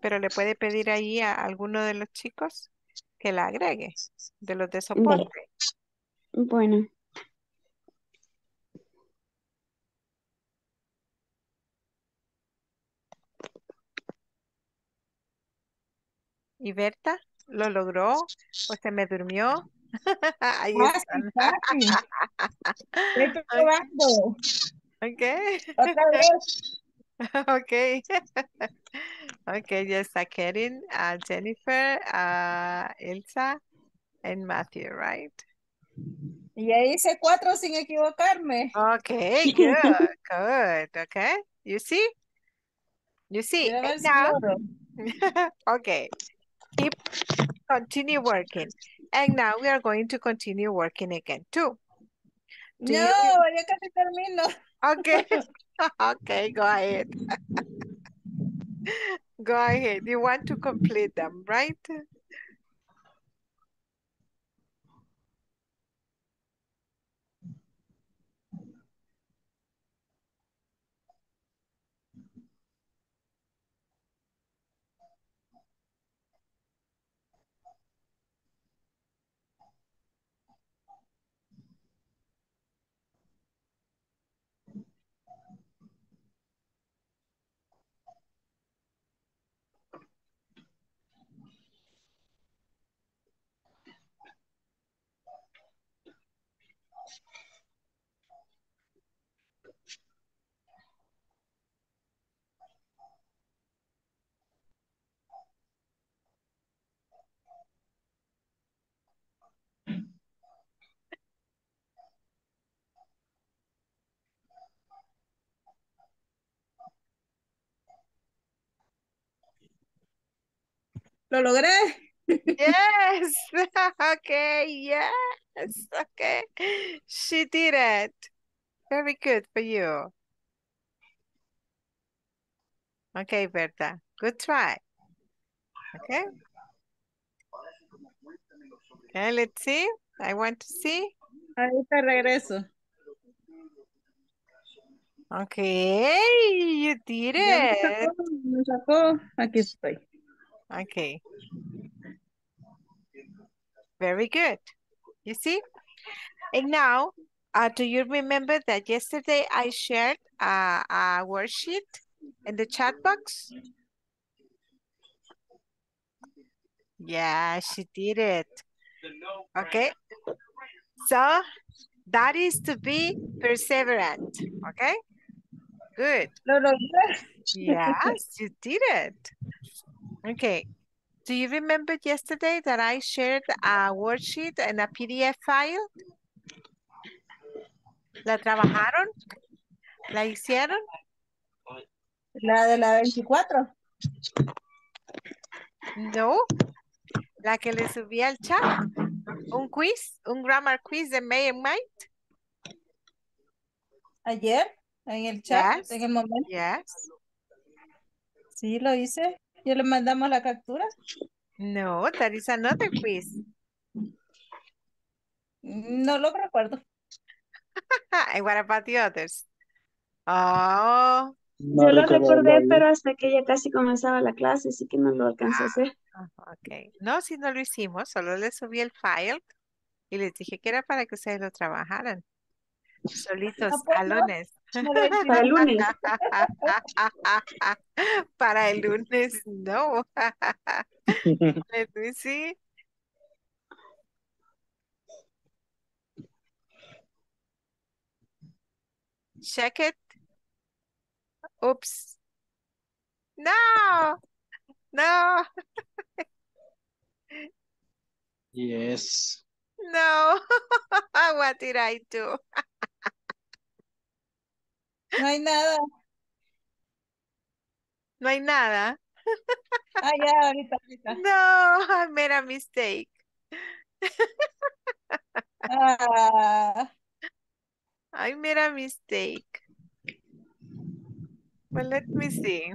Pero le puede pedir ahí a alguno de los chicos que la agregue, de los de soporte. Bueno. ¿Y Berta lo logró o se me durmió? Ahí están. Estoy probando. Okay. Otra vez. Okay. Okay, yes, uh, Kerin, uh, Jennifer, uh, Elsa, and Matthew, right? Y ahí hice cuatro sin equivocarme. Okay, good, good, okay. You see? You see? And now, okay, keep, continue working. And now we are going to continue working again, too. Do no, you... yo casi termino. Okay, okay, go ahead. Go ahead. You want to complete them, right? Lo logré. Yes. Okay. Yes. Okay. She did it. Very good for you. Okay, Berta. Good try. Okay. Okay, let's see. I want to see. Ahorita regreso. Okay. You did it. Me sacó. Aquí estoy. Okay. Very good. You see? And now, uh, do you remember that yesterday I shared a, a worksheet in the chat box? Yeah, she did it. Okay. So, that is to be perseverant. Okay? Good. Yes, you did it. Okay, do you remember yesterday that I shared a worksheet and a P D F file? ¿La trabajaron? ¿La hicieron? ¿La de la veinticuatro? No, la que le subí al chat. ¿Un quiz? ¿Un grammar quiz de May and Might? ¿Ayer? ¿En el chat? Yes. ¿En el momento? Yes. Sí, lo hice. ¿Ya le mandamos la captura? No, that is another quiz. No lo recuerdo. And what about the others? Oh. No Yo lo recordé, pero hasta que ya casi comenzaba la clase, así que no lo alcancé ah, a hacer. Okay. No, si no lo hicimos, solo les subí el file y les dije que era para que ustedes lo trabajaran. Solitos, no, pues, a lunes. No, no, para el lunes. Para el lunes, no. Let me see. Check it. Oops. No. No. Yes. No. What did I do? No hay nada. No hay nada. Ah, yeah, ahorita, ahorita. No, I made a mistake. uh, I made a mistake. Well, let me see.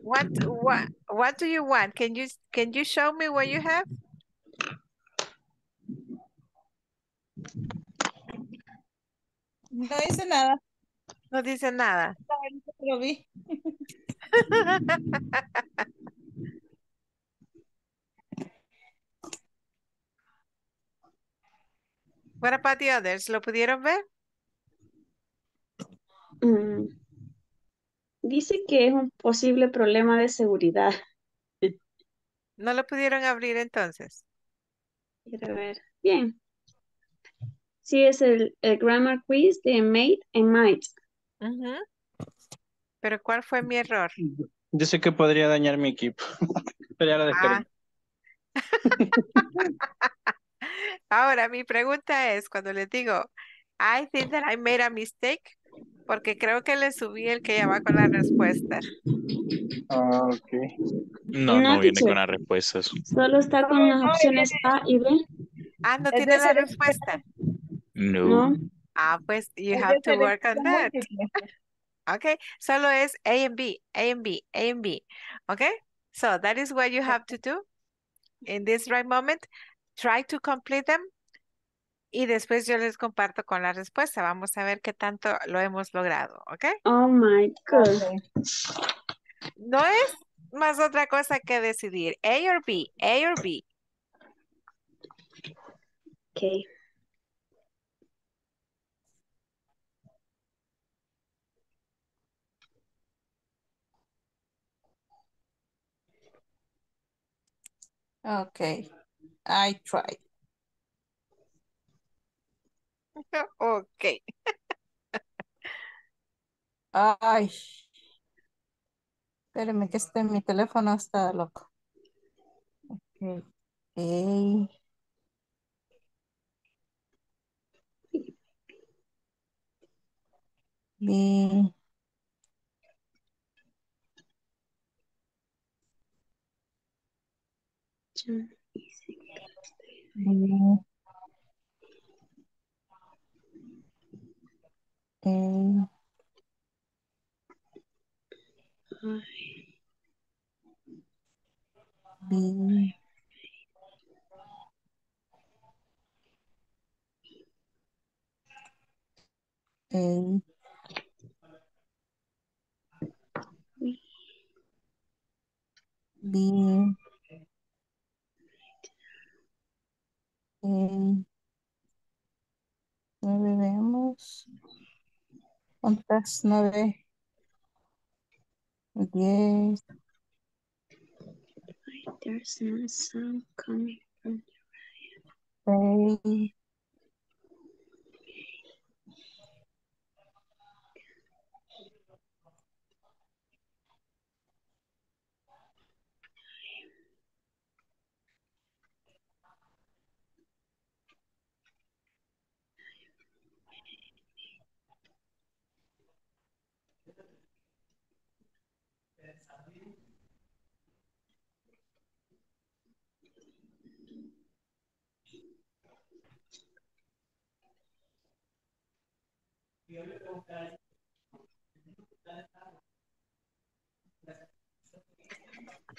What what what do you want? Can you can you show me what you have? No dice nada. No dice nada. Lo vi. What about the others? ¿Lo pudieron ver? Mm. Dice que es un posible problema de seguridad. ¿No lo pudieron abrir entonces? Quiero ver. Bien. Sí, es el, el grammar quiz de made and might. Uh-huh. Pero ¿cuál fue mi error? Dice que podría dañar mi equipo. Pero ya lo descargué. Ah. Ahora, mi pregunta es, cuando les digo, I think that I made a mistake, porque creo que le subí el que ya va con la respuesta. Ah, ok. No, no, no viene con las respuestas. Solo está con las opciones A y B. Ah, ¿no tiene la respuesta? No. Ah, pues, you have to work on that. Okay, solo es A and B, A and B, A and B. Okay, so that is what you have to do in this right moment. Try to complete them. Y después yo les comparto con la respuesta. Vamos a ver qué tanto lo hemos logrado, ¿ok? Oh my God. No es más otra cosa que decidir. A or B, A or B. Ok. Okay, I tried. Okay. Ay, espérame que este mi teléfono está loco. Okay. Okay. B. Mm. Mm. Mm. Mm. Mm. Eh, nueve vemos. ¿Cuántas? Nueve. Diez. There's no sound coming from the right.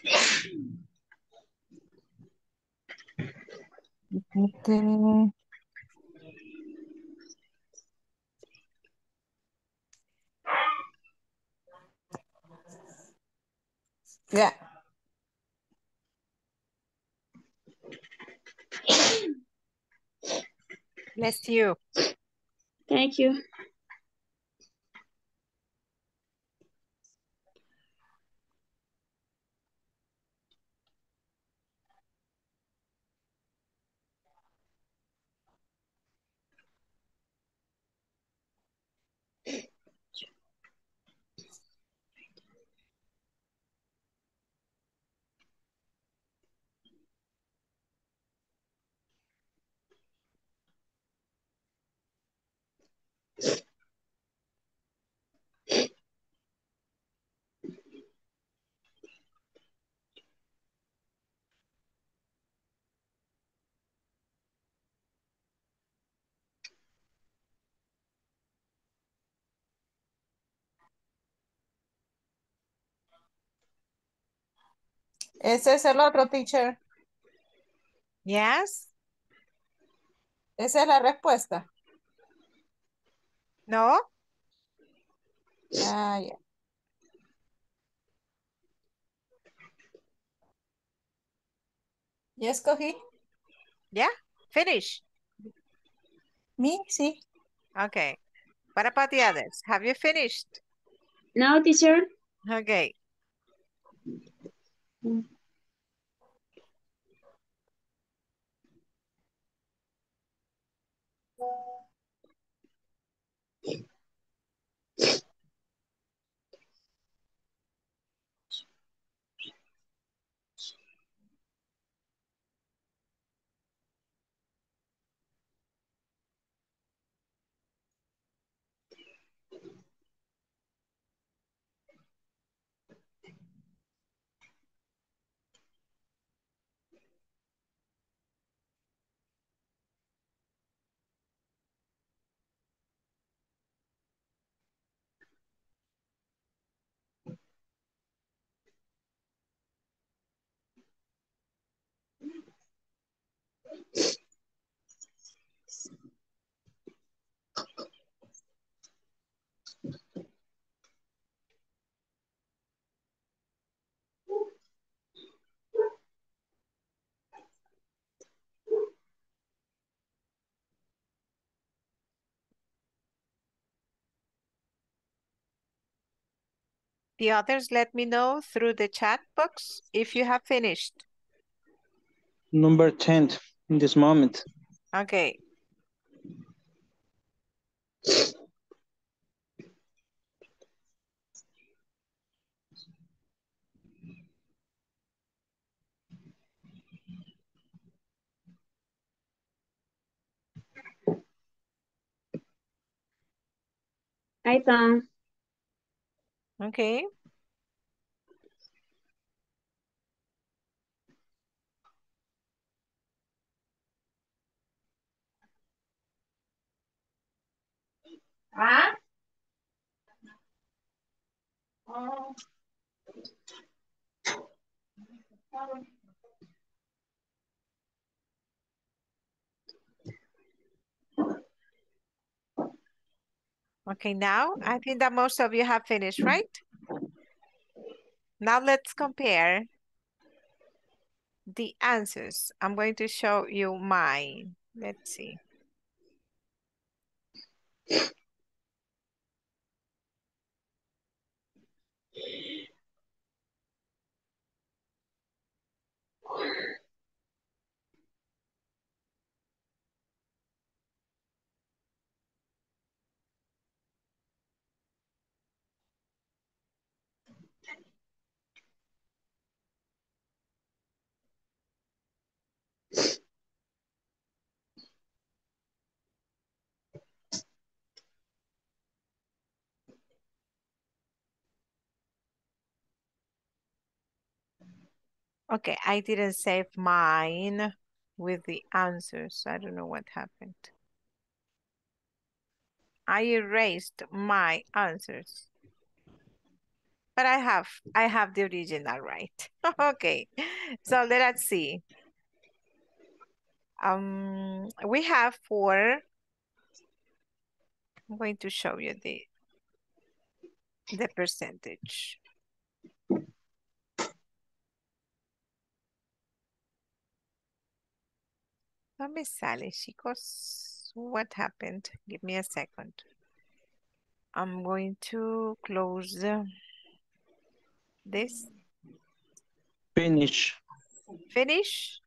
Seis. Okay. Yeah. Bless you. Thank you. Ese es el otro, teacher. Yes. Esa es la respuesta. No. Ah, yeah. Ya escogí. Ya. Yeah. Finish. Me, sí. Okay. What about the others? Have you finished? No, teacher. Okay. Mm. The others, let me know through the chat box if you have finished. Number ten in this moment. Okay. Hi, Tom. Okay. Huh? Oh. Okay, now I think that most of you have finished, right? Now let's compare the answers. I'm going to show you mine. Let's see. Okay, I didn't save mine with the answers. I don't know what happened. I erased my answers. But I have, I have the original, right? Okay, so let us see. Um, we have four. I'm going to show you the, the percentage. Let me sally, chicos. What happened? Give me a second. I'm going to close this. Finish. Finish?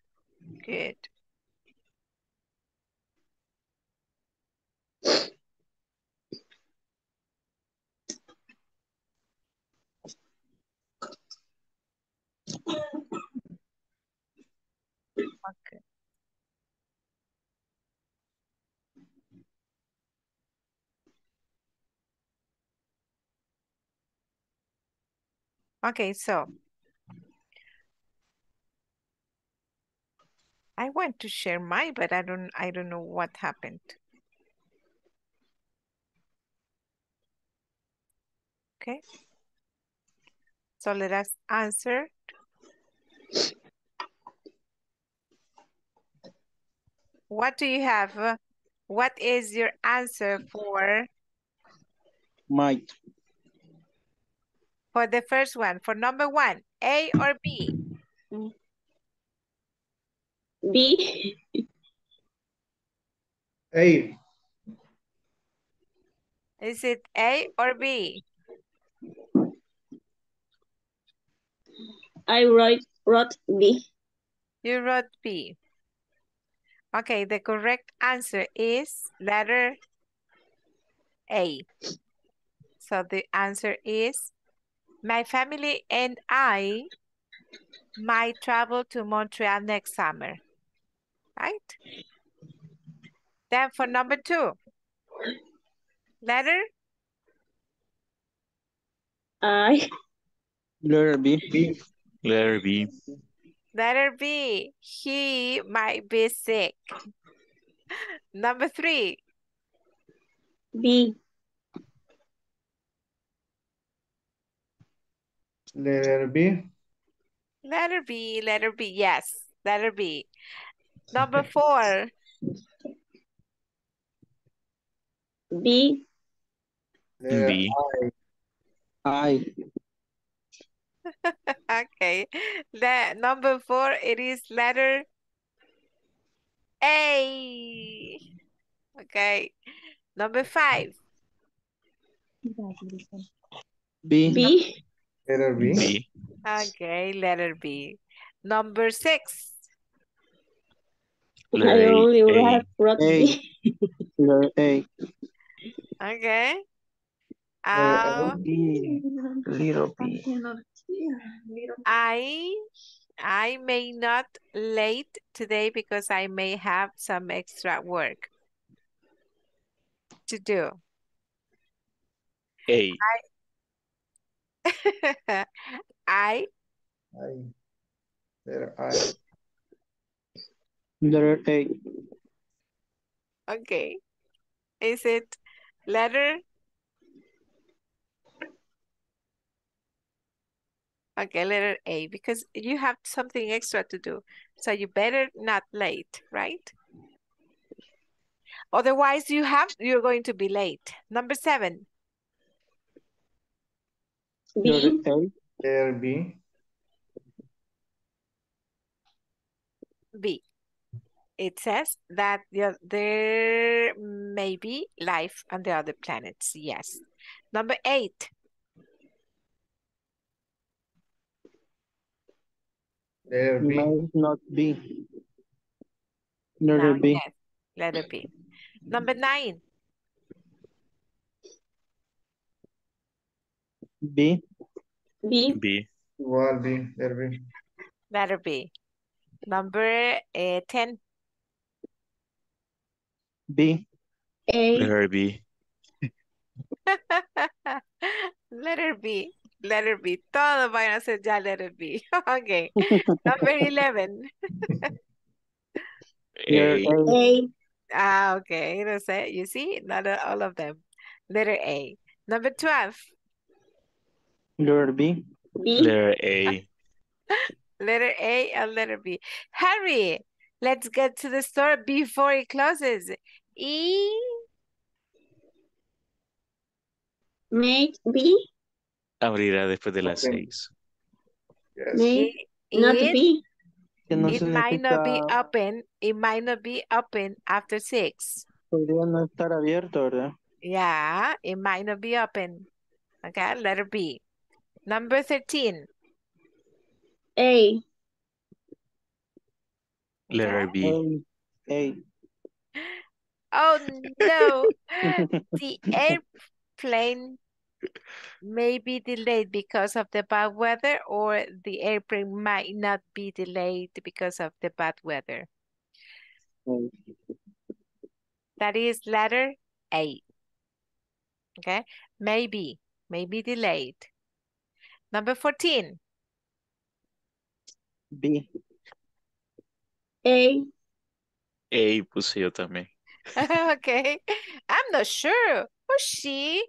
Good. Okay. Okay, so I want to share my, but I don't I don't know what happened. Okay. So let us answer. What do you have? What is your answer for might? For the first one, for number one, A or B? B. A. Is it A or B? I wrote, wrote B. You wrote B. Okay, the correct answer is letter A. So the answer is, my family and I might travel to Montreal next summer, right? Then for number two, letter? I. Letter B. Letter B. Letter B, he might be sick. Number three. B. Letter B. Letter B, letter B, yes, letter B. Number four. B. Letter B. I. I. Okay, the number four, it is letter A. Okay, number five. B. B. Letter B. B. Okay, letter B. Number six. Letter I only wrote A. B. Letter A. Okay. Uh, little B. I, I may not late today because I may have some extra work to do. A. I, I. I. Letter I. Letter A. Okay. Is it letter? Okay, letter A, because you have something extra to do. So you better not late, right? Otherwise you have, you're going to be late. Number seven. B. Letter B. B. It says that there may be life on the other planets. Yes. Number eight. Letter B. Might not be. Letter no, B. Yes. Letter B. Number nine. B. B. B. Well, B. Letter B. Letter B. Number uh, ten. B. A. Letter B. Letter B. Letter B. Todos van a ser ya letter B. Okay. Number eleven. A. A. Ah, okay. You know, say, you see, not all of them. Letter A. Number twelve. Letter B. B. Letter A. Letter A and letter B. Hurry, let's get to the store before it closes. E. May B. Abrirá después de las okay. seis. Yes. May it, not be. It, no it might not be open. It might not be open after six. Podría no estar abierto, ¿verdad? Yeah, it might not be open. Okay, letter B. Number thirteen. A. Letter B. A. A. Oh no, the airplane may be delayed because of the bad weather, or the airplane might not be delayed because of the bad weather. A. That is letter A. Okay, maybe, maybe delayed. Number fourteen. B. A. A puse yo también. Okay. I'm not sure. Who's she?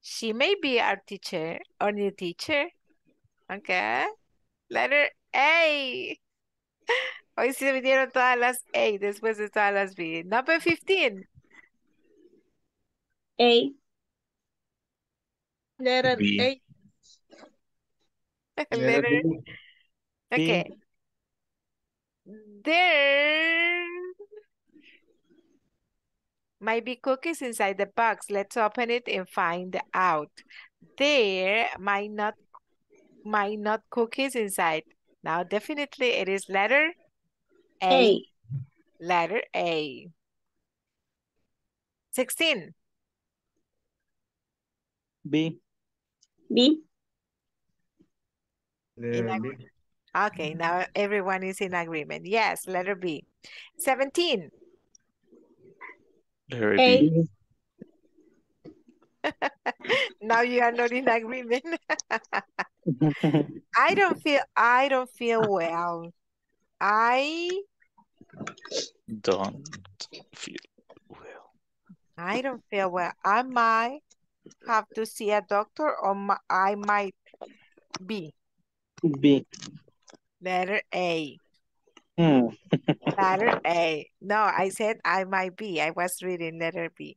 She may be our teacher or new teacher. Okay. Letter A. Hoy se vinieron todas las A después de todas las B. Number fifteen. A. Letter B. A. Letter B. Okay. B. There might be cookies inside the box. Let's open it and find out. There might not might not cookies inside. Now definitely it is letter A. A. Letter A. sixteen. B. B. B. Okay, now everyone is in agreement. Yes, letter B. seventeen. Letter B. Now you are not in agreement. I don't feel I don't feel well. I don't feel well. I don't feel well. I might have to see a doctor or my, I might be. B. Letter A. Mm. Letter A. No, I said I might be. I was reading letter B.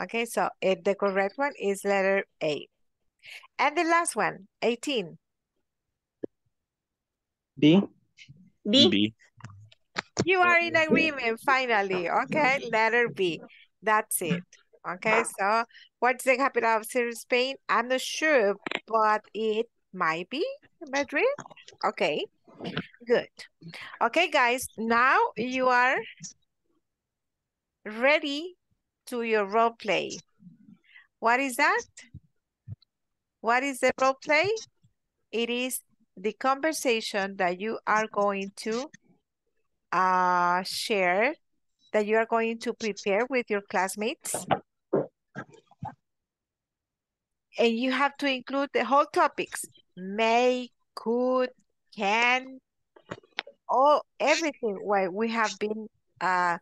Okay, so it, the correct one is letter A. And the last one, eighteen. B. B. B. You are in agreement, finally. Okay, letter B. That's it. Okay, so what's the capital of Spain? I'm not sure, but it might be Madrid. Okay, good. Okay, guys, now you are ready to your role play. What is that? What is the role play? It is the conversation that you are going to uh, share, that you are going to prepare with your classmates. And you have to include the whole topics. May, could, can, all, everything where we have been, uh,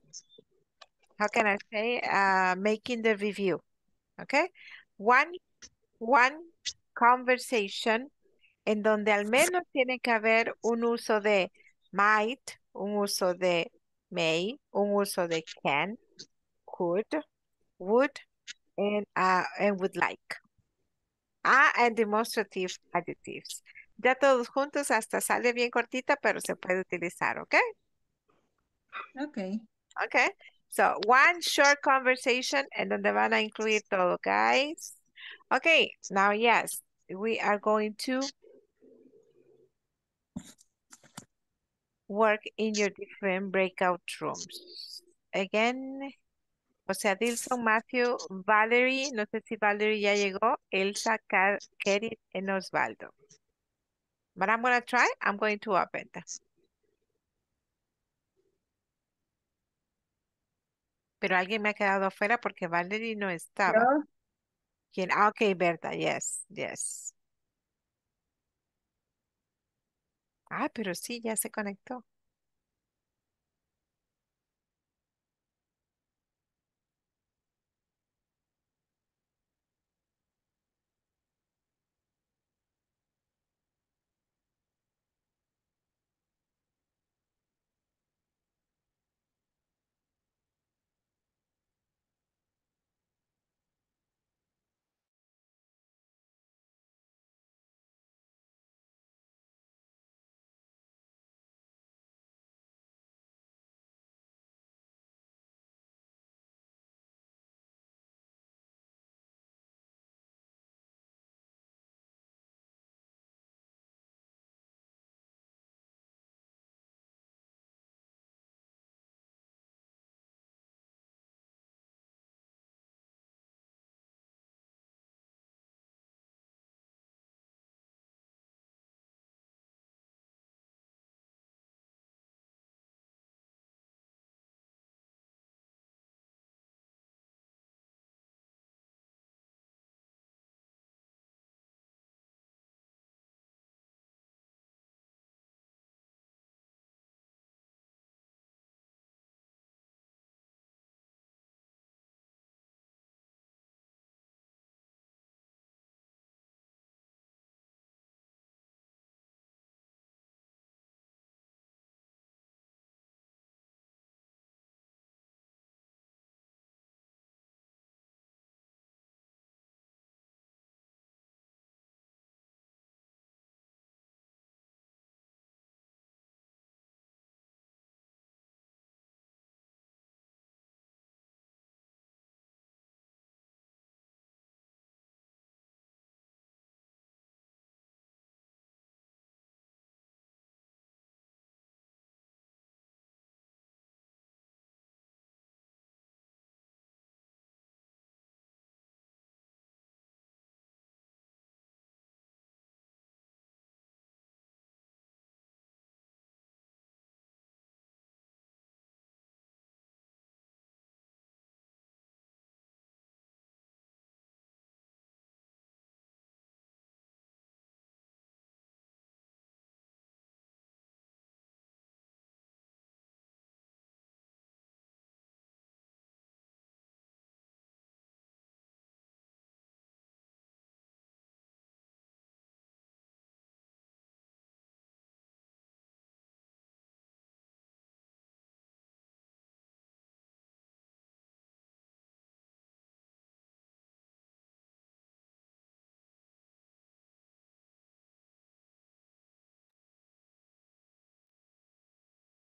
how can I say, uh, making the review, okay? One, one conversation en donde al menos tiene que haber un uso de might, un uso de may, un uso de can, could, would, and, uh, and would like. Ah, and demonstrative adjectives. Ya todos juntos, hasta sale bien cortita, pero se puede utilizar, ¿ok? Ok. Ok. So, one short conversation and donde van a incluir todo, guys. Ok, now yes, we are going to work in your different breakout rooms. Again... Jose Adilson, Matthew, Valerie, no sé si Valerie ya llegó, Elsa, Kerin, and Osvaldo. But I'm going to try, I'm going to open this. Pero alguien me ha quedado afuera porque Valerie no estaba. No. ¿Quién? Ah, ok, Berta, yes, yes. Ah, pero sí, ya se conectó.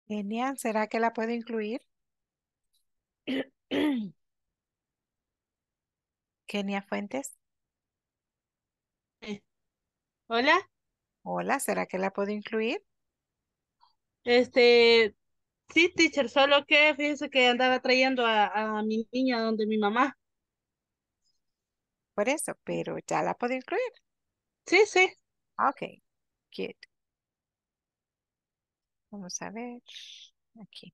Kenia, ¿será que la puedo incluir? Kenia Fuentes. Eh, Hola. Hola, ¿será que la puedo incluir? Este, sí, teacher, solo que fíjense que andaba trayendo a, a mi niña donde mi mamá. Por eso, pero ya la puedo incluir. Sí, sí. Ok, good. Vamos a ver aquí.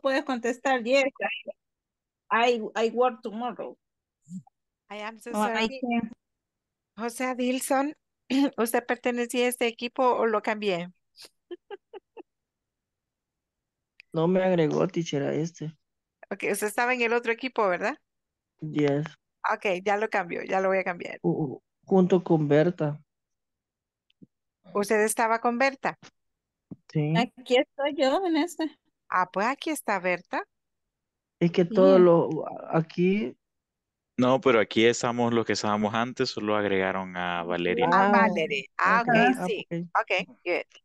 Puedes contestar, yes. I, I work tomorrow. I am so sorry. Jose Adilson, ¿usted pertenecía a este equipo o lo cambié? No me agregó, teacher, a este. Ok, usted estaba en el otro equipo, ¿verdad? Yes. Ok, ya lo cambio, ya lo voy a cambiar. Uh, junto con Berta. ¿Usted estaba con Berta? Sí. Aquí estoy yo en este. Ah, pues aquí está Berta. Es que todo sí. Lo... Aquí... No, pero aquí estamos los que estábamos antes, solo agregaron a Valeria. Ah, ah Valeria. Ah, ok, ah, sí. Okay. ok, good.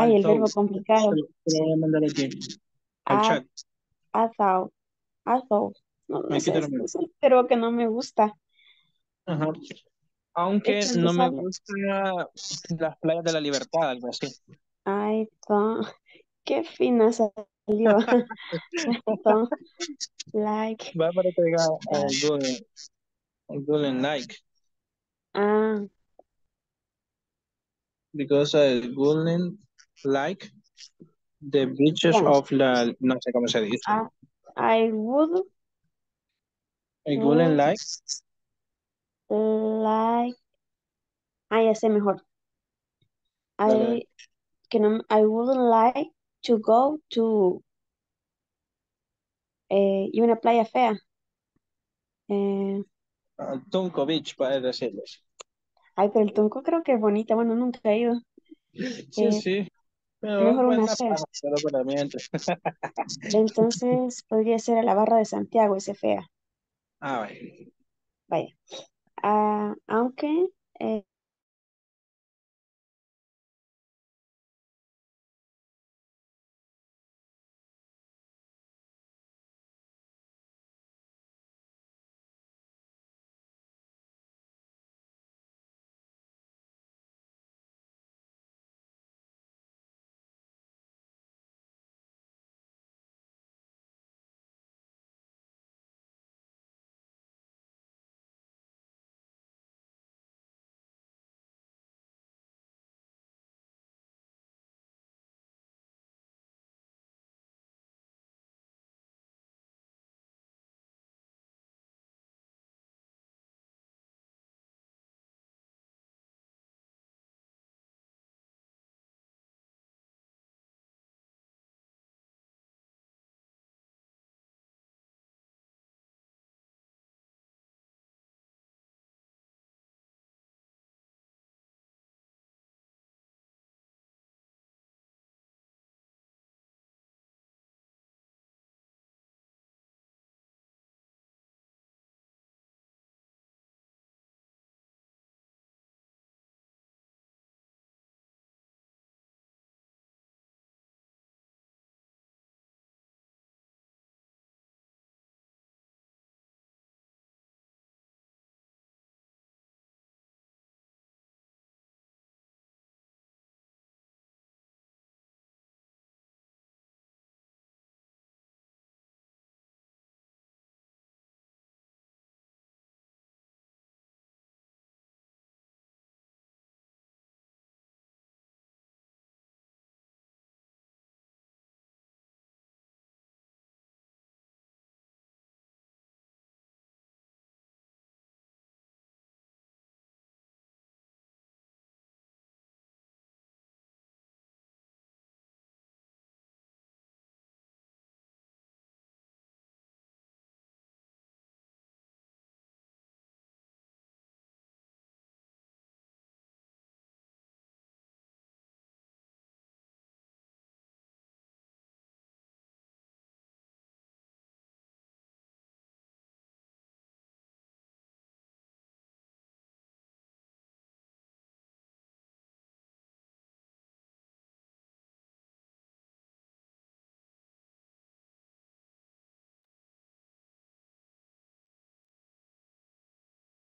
Ay, el verbo complicado. Se lo voy a mandar a Jimmy. Al chat. I thought. I thought. No, no sé, pero que no me gusta. Ajá. Aunque no me gustan las playas de la libertad, algo así. Ay, Tom, qué fina salió. Tom, like. Va para pegar al golden, al golden like. Ah. Because al golden like the beaches yeah. of la, no sé cómo se dice. Ah, I would. A golden like. Like, ah, ya sé mejor. I, que no, I wouldn't like to go to eh, y una playa fea. Eh, uh, Tunco Beach, para decirles. Ay, pero el Tunco creo que es bonita. Bueno, nunca he ido. Sí, eh, sí. Pero mejor una fea. Entonces podría ser a la Barra de Santiago, ese fea. Ah, vaya. Vaya. Uh, aunque eh,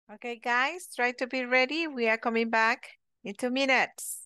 Okay, guys, try to be ready. We are coming back in two minutes.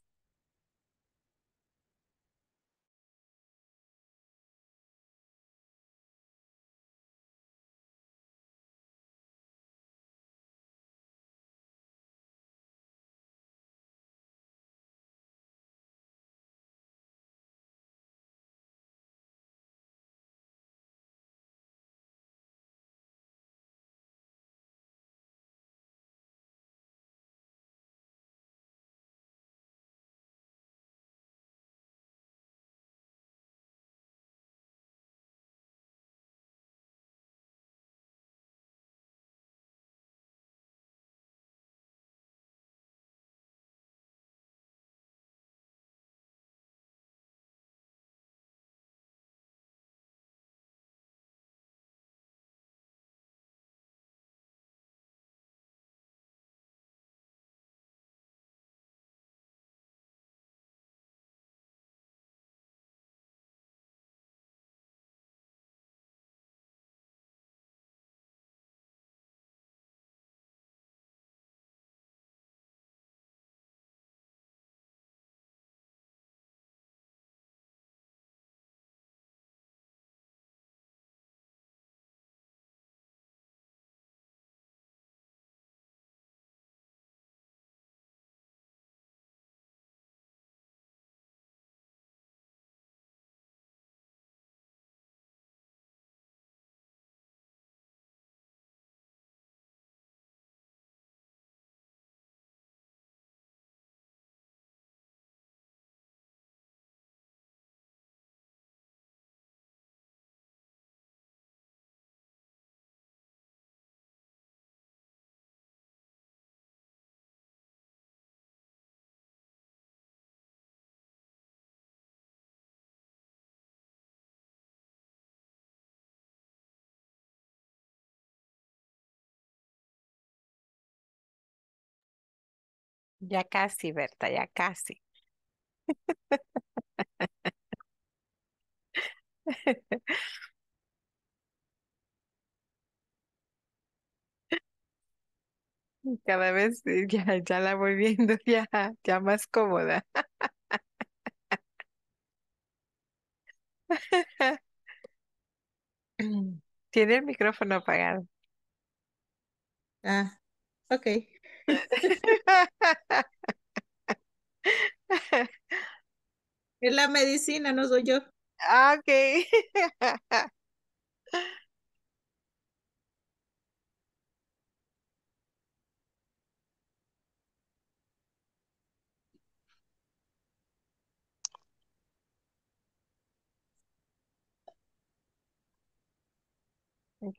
Ya casi, Berta, ya casi. Cada vez ya, ya la voy viendo ya, ya más cómoda. Tiene el micrófono apagado. Ah, ok. Es la medicina, no soy yo. Ah, ok.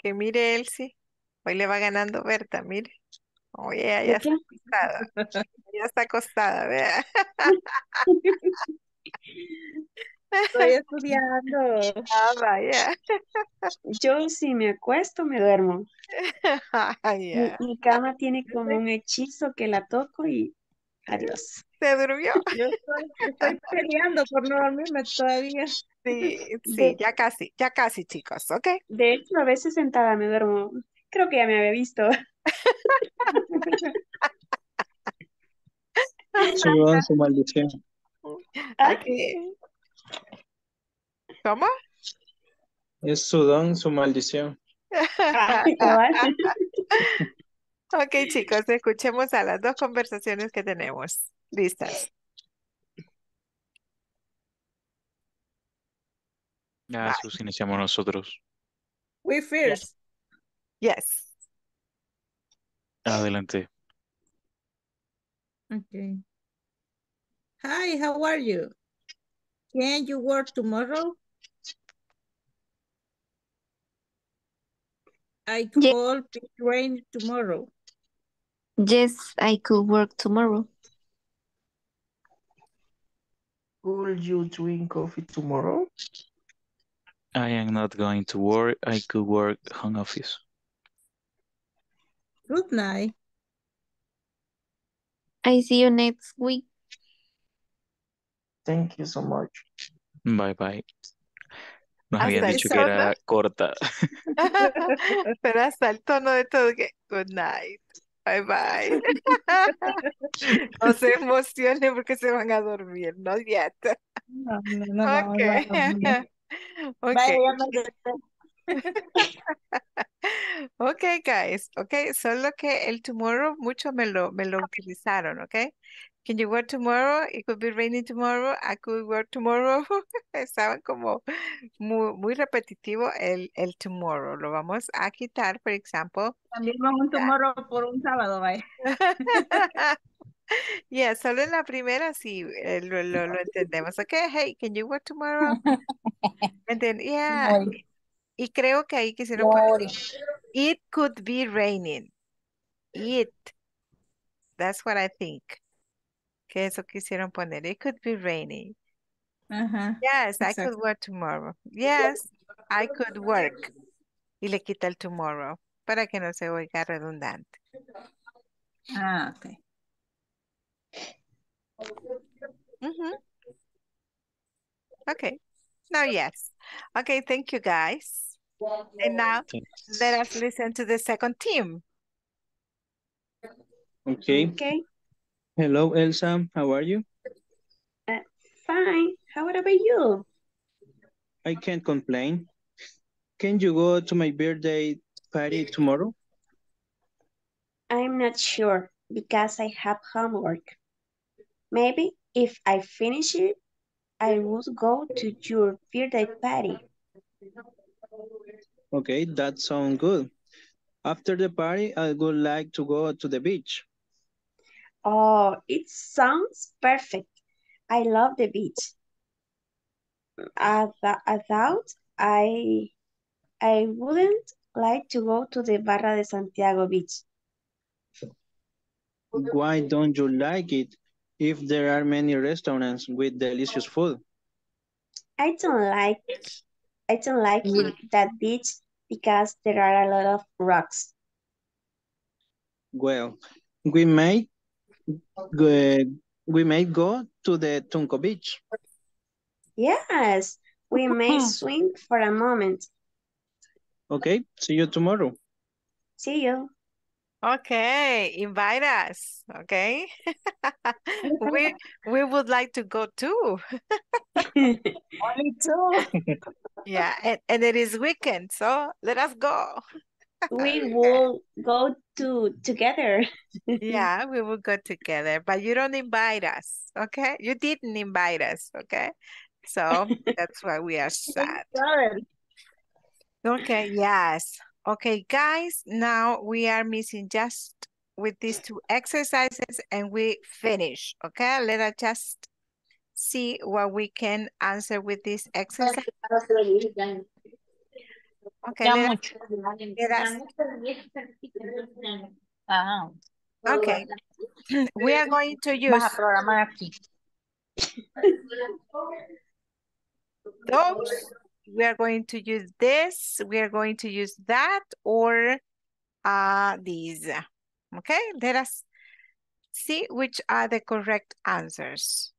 Que mire, Elsie. Hoy le va ganando Berta, mire. Oye, oh, yeah, ya está acostada. Ya está acostada, vea. Estoy estudiando. Ah, vaya. Yo si me acuesto, me duermo. Ah, yeah. mi, mi cama tiene como un hechizo que la toco y adiós. Se durmió. Yo estoy, estoy peleando por no dormirme todavía. Sí, sí, de, ya casi, ya casi, chicos, ¿ok? De hecho, a veces sentada me duermo. Creo que ya me había visto. Suban su maldición. Okay. ¿Cómo? Es su don, su maldición. Ok, chicos, escuchemos a las dos conversaciones que tenemos. Listas. Ah, sus iniciamos nosotros. We first. Yes. Adelante. Okay. Hi, how are you? Can you work tomorrow? I call yes. train tomorrow. Yes, I could work tomorrow. Could you drink coffee tomorrow? I am not going to work. I could work home office. Good night. I see you next week. Thank you so much. Bye bye. Nos hasta habían dicho que era corta. Pero hasta el tono de todo que good night. Bye bye. No se emocionen porque se van a dormir. No yet. No, no, no. Okay. No, okay. Okay, guys. Okay, solo que el tomorrow mucho me lo me lo utilizaron, okay? Can you work tomorrow? It could be raining tomorrow. I could work tomorrow. Estaban como muy, muy repetitivo el, el tomorrow. Lo vamos a quitar, por ejemplo. También vamos un tomorrow por un sábado, ¿vale? Yeah, solo en la primera sí eh, lo, lo, lo entendemos. Okay, hey, can you work tomorrow? And then, yeah. Boy. Y creo que ahí quisieron poner. It could be raining. It. That's what I think. Que eso quisieron poner. It could be raining. Uh-huh. Yes, exactly. I could work tomorrow. Yes, I could work. Y le quita el tomorrow para que no se oiga redundante. Ah, ok. Mm-hmm. Okay. Now, yes. Okay, thank you, guys. And now, let us listen to the second team. Okay. Okay. Hello, Elsa. How are you? Uh, fine. How about you? I can't complain. Can you go to my birthday party tomorrow? I'm not sure because I have homework. Maybe if I finish it, I will go to your birthday party. Okay, that sounds good. After the party, I would like to go to the beach. Oh, it sounds perfect. I love the beach. About I, I wouldn't like to go to the Barra de Santiago beach. Why don't you like it if there are many restaurants with delicious food? I don't like it. I don't like yeah. it, that beach because there are a lot of rocks. Well, we may we, we may go to the Tunco Beach. Yes, we may swim for a moment. Okay, see you tomorrow. See you. Okay, invite us, okay? we we would like to go too. Only two. Yeah, and, and it is weekend, so let us go. We will go to together. Yeah, we will go together, but you don't invite us, okay? You didn't invite us, okay? So that's why we are sad. Okay, yes. Okay, guys, now we are missing just with these two exercises and we finish, okay? Let us just see what we can answer with this exercise. Okay, let us, let us, okay, we are going to use those. We are going to use this, we are going to use that, or uh, these. Okay, let us see which are the correct answers.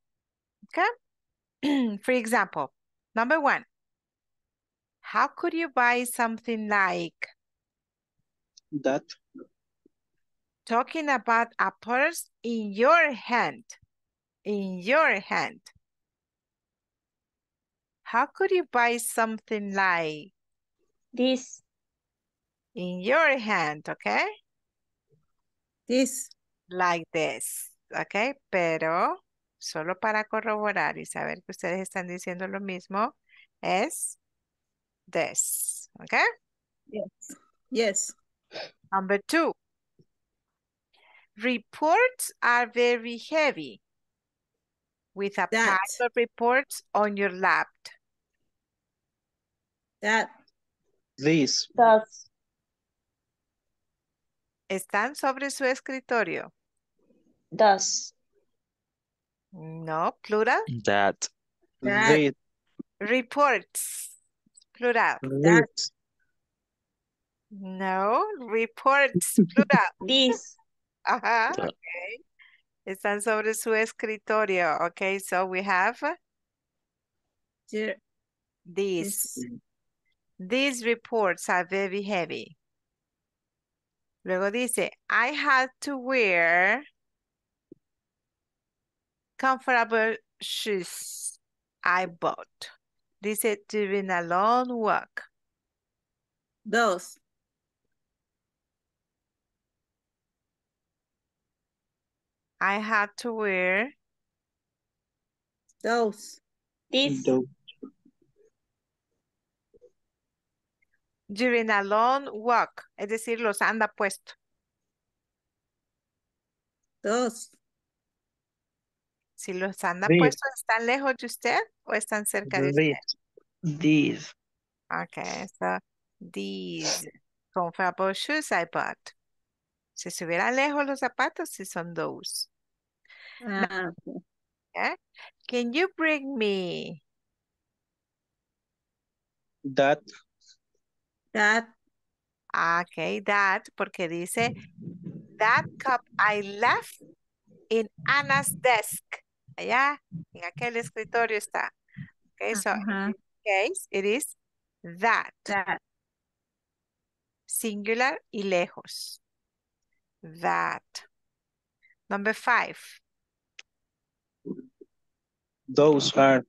Okay, for example, number one, how could you buy something like that? Talking about a purse in your hand, in your hand. How could you buy something like this in your hand, okay? This. Like this, okay? Pero solo para corroborar y saber que ustedes están diciendo lo mismo es this, okay? Yes. Yes. Number two. Reports are very heavy with a that. Pile of reports on your lap. That. This. That. Están sobre su escritorio. Das. No, plural. That. That. Reports. Plural. That. No, reports. Plural. This. Ajá, uh-huh, okay. Están sobre su escritorio. Okay, so we have yeah. These. Yes. These reports are very heavy. Luego dice, I had to wear comfortable shoes I bought. Dice, during a long walk. Those. I had to wear those. This. Those. During a long walk. Es decir, los anda puesto. Those. Si los anda these. Puesto, ¿están lejos de usted o están cerca de usted? These. Okay, so these. Comfortable shoes I bought. Si estuvieran lejos los zapatos, si son those. Now, okay. Can you bring me that? That. Okay, that, porque dice that cup I left in Anna's desk. Allá, en aquel escritorio está. Okay, so uh-huh. In this case, it is that. That. Singular y lejos. That. Number five. Those are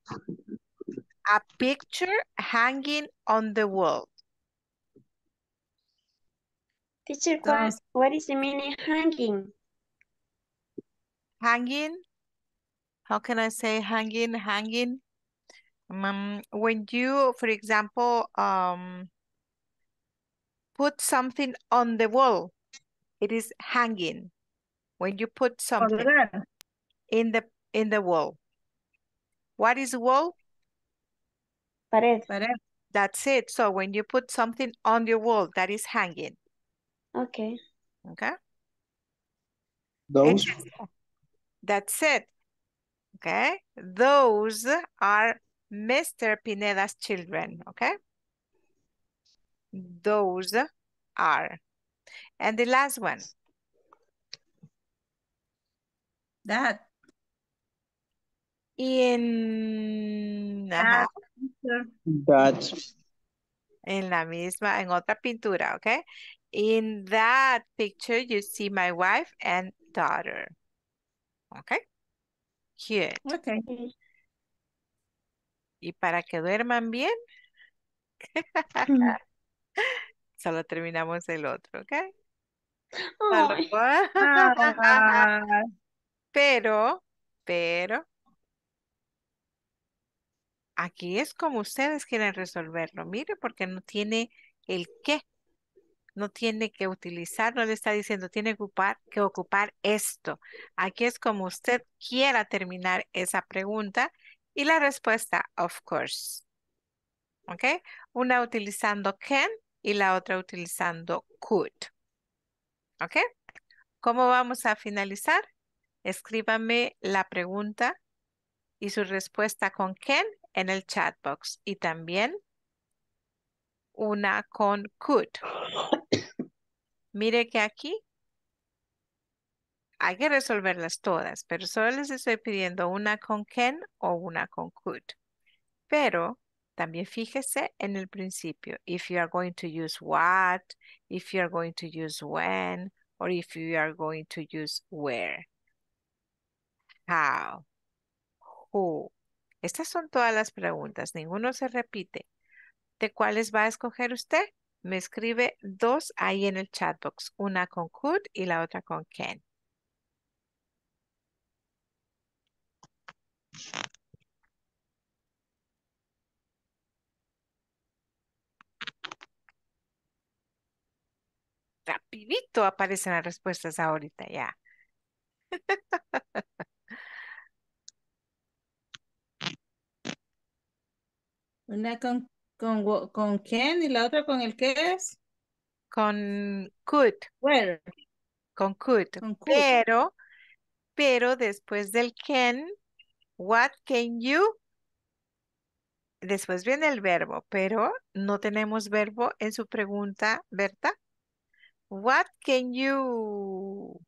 a picture hanging on the wall. Teacher, what, what is the meaning hanging? Hanging? How can I say hanging, hanging? Um, when you, for example, um, put something on the wall, it is hanging. When you put something in the in the wall. What is wall? Pared. Pared. That's it. So when you put something on your wall, that is hanging. Okay. Okay. Those. That's it. Okay. Those are Mister Pineda's children. Okay. Those are. And the last one. that? In ah, that. En la misma, en otra pintura, okay? In that picture, you see my wife and daughter. Okay? Cute. Okay. Y para que duerman bien, solo terminamos el otro, ¿ok? Oh. Pero, pero, aquí es como ustedes quieren resolverlo. Mire, porque no tiene el qué. No tiene que utilizar, no le está diciendo, tiene que ocupar, que ocupar esto. Aquí es como usted quiera terminar esa pregunta. Y la respuesta, of course. ¿Ok? Una utilizando can y la otra utilizando could. ¿Ok? ¿Cómo vamos a finalizar? Escríbame la pregunta y su respuesta con can en el chat box. Y también una con could. Mire que aquí hay que resolverlas todas, pero solo les estoy pidiendo una con can o una con could. Pero también fíjese en el principio. If you are going to use what, if you are going to use when, or if you are going to use where. How. Who. Estas son todas las preguntas. Ninguno se repite. ¿De cuáles va a escoger usted? Me escribe dos ahí en el chat box. Una con could y la otra con can. Rapidito aparecen las respuestas ahorita ya. Una con, con, con can y la otra con el que es. Con could. Where. Con could. Con could. Pero, pero después del can, what can you? Después viene el verbo, pero no tenemos verbo en su pregunta, Berta. What can you?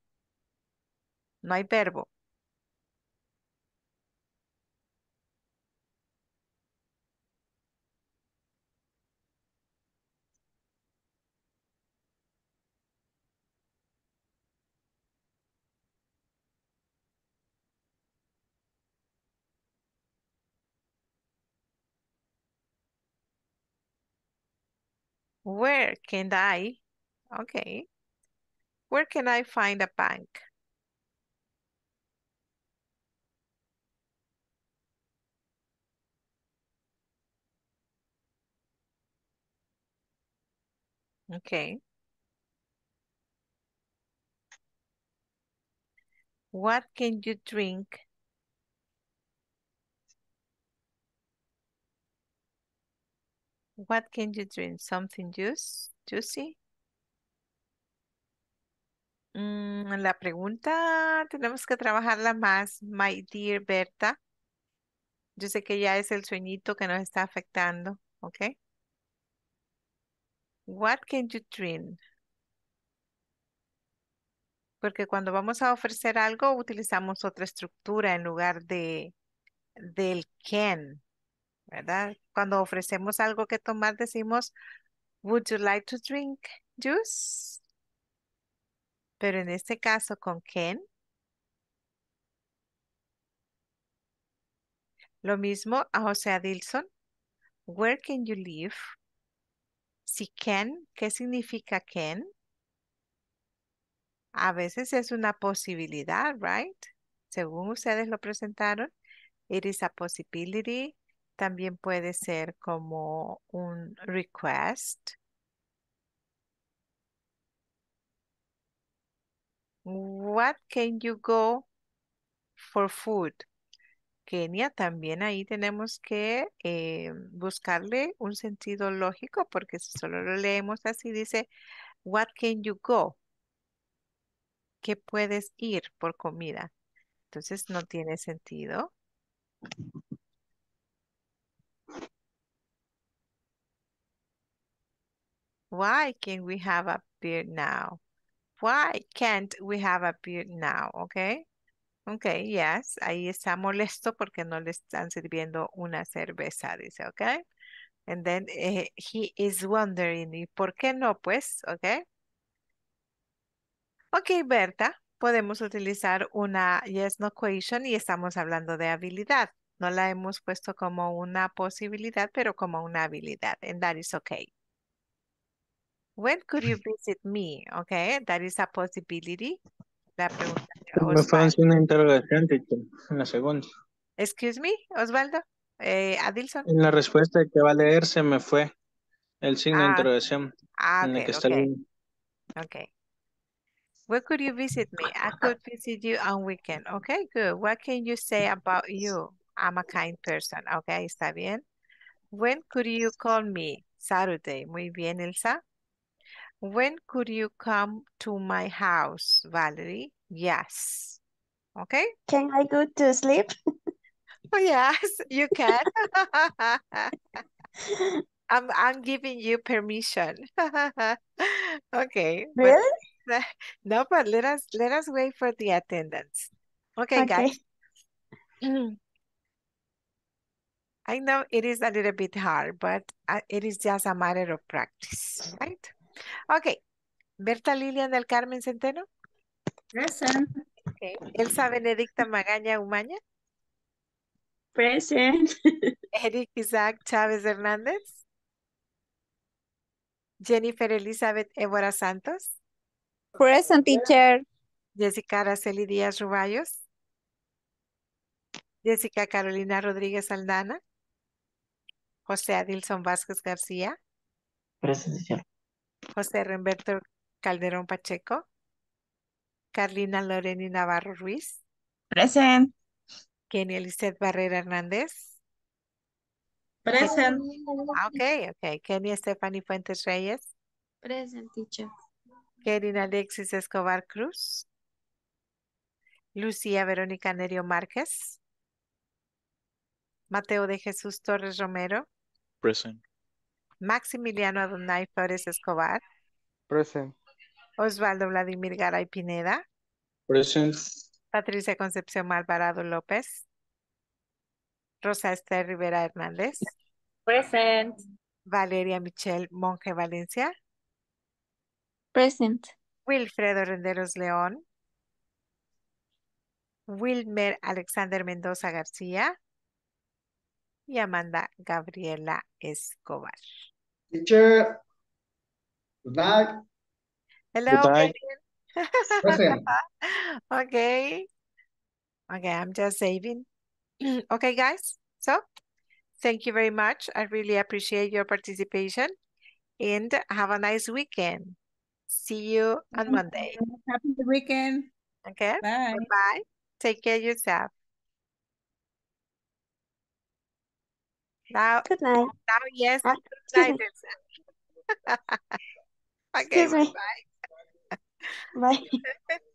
No hay verbo. Where can I? Okay. Where can I find a bank? Okay. What can you drink? What can you drink? Something juice, juicy? Mm, la pregunta tenemos que trabajarla más, my dear Berta. Yo sé que ya es el sueñito que nos está afectando, ¿ok? What can you drink? Porque cuando vamos a ofrecer algo utilizamos otra estructura en lugar de del can, ¿verdad? Cuando ofrecemos algo que tomar, decimos, would you like to drink juice? Pero en este caso, ¿con can? Lo mismo a Jose Adilson. Where can you live? Si can, ¿qué significa can? A veces es una posibilidad, right? Según ustedes lo presentaron, it is a possibility. También puede ser como un request. What can you go for food? Kenia, también ahí tenemos que eh, buscarle un sentido lógico, porque si solo lo leemos así dice, what can you go? ¿Qué puedes ir por comida? Entonces no tiene sentido. Why can we have a beer now? Why can't we have a beer now? Okay. Okay, yes. Ahí está molesto porque no le están sirviendo una cerveza, dice, okay. And then eh, he is wondering, ¿y por qué no, pues? Okay. Okay, Berta, podemos utilizar una yes, no question y estamos hablando de habilidad. No la hemos puesto como una posibilidad, pero como una habilidad. And that is okay. When could you visit me? Okay, that is a possibility. La pregunta de Osvaldo. Me falta una interrogación en la segunda. Excuse me, Osvaldo. Eh, Adilson. En la respuesta que va a leer se me fue el signo ah, de interrogación. Ah, en okay, el que está okay. Okay. Where could you visit me? I could visit you on weekend. Okay, good. What can you say about you? I'm a kind person. Okay, está bien. When could you call me? Saturday. Muy bien, Elsa. When could you come to my house, Valerie? Yes. Okay. Can I go to sleep? Oh, yes, you can. I'm I'm giving you permission. Okay. Really? But, no, but let us let us wait for the attendance. Okay, okay. Guys. Mm. I know it is a little bit hard, but it is just a matter of practice, right? Okay. Berta Lilian del Carmen Centeno. Present. Okay. Elsa Benedicta Magaña Umaña. Present. Eric Isaac Chávez Hernández. Jennifer Elizabeth Évora Santos. Present, teacher. Jessica Araceli Díaz Ruballos. Jessica Carolina Rodríguez Aldana. José Adilson Vázquez García. Present, teacher. José Remberto Calderón Pacheco. Carlina Loreni Navarro Ruiz. Present. Kenia Lizeth Barrera Hernández. Present. Okay, okay. Kenia Stephanie Fuentes Reyes. Present, teacher. Kerin Alexis Escobar Cruz. Lucía Verónica Nerio Márquez. Mateo de Jesús Torres Romero. Present. Maximiliano Adonai Flores Escobar. Present. Osvaldo Vladimir Garay Pineda. Present. Patricia Concepción Alvarado López. Rosa Esther Rivera Hernández. Present. Valeria Michelle Monge Valencia. Present. Wilfredo Renderos León. Wilmer Alexander Mendoza García. Y Amanda Gabriela Escobar. Teacher, good night. Hello. Good night. Okay. Okay, I'm just saving. Okay, guys. So, thank you very much. I really appreciate your participation. And have a nice weekend. See you on Monday. Happy weekend. Okay. Bye. Bye-bye. Take care of yourself. Now, good night. Now, yes, uh, good night. Okay, bye. Bye. Bye.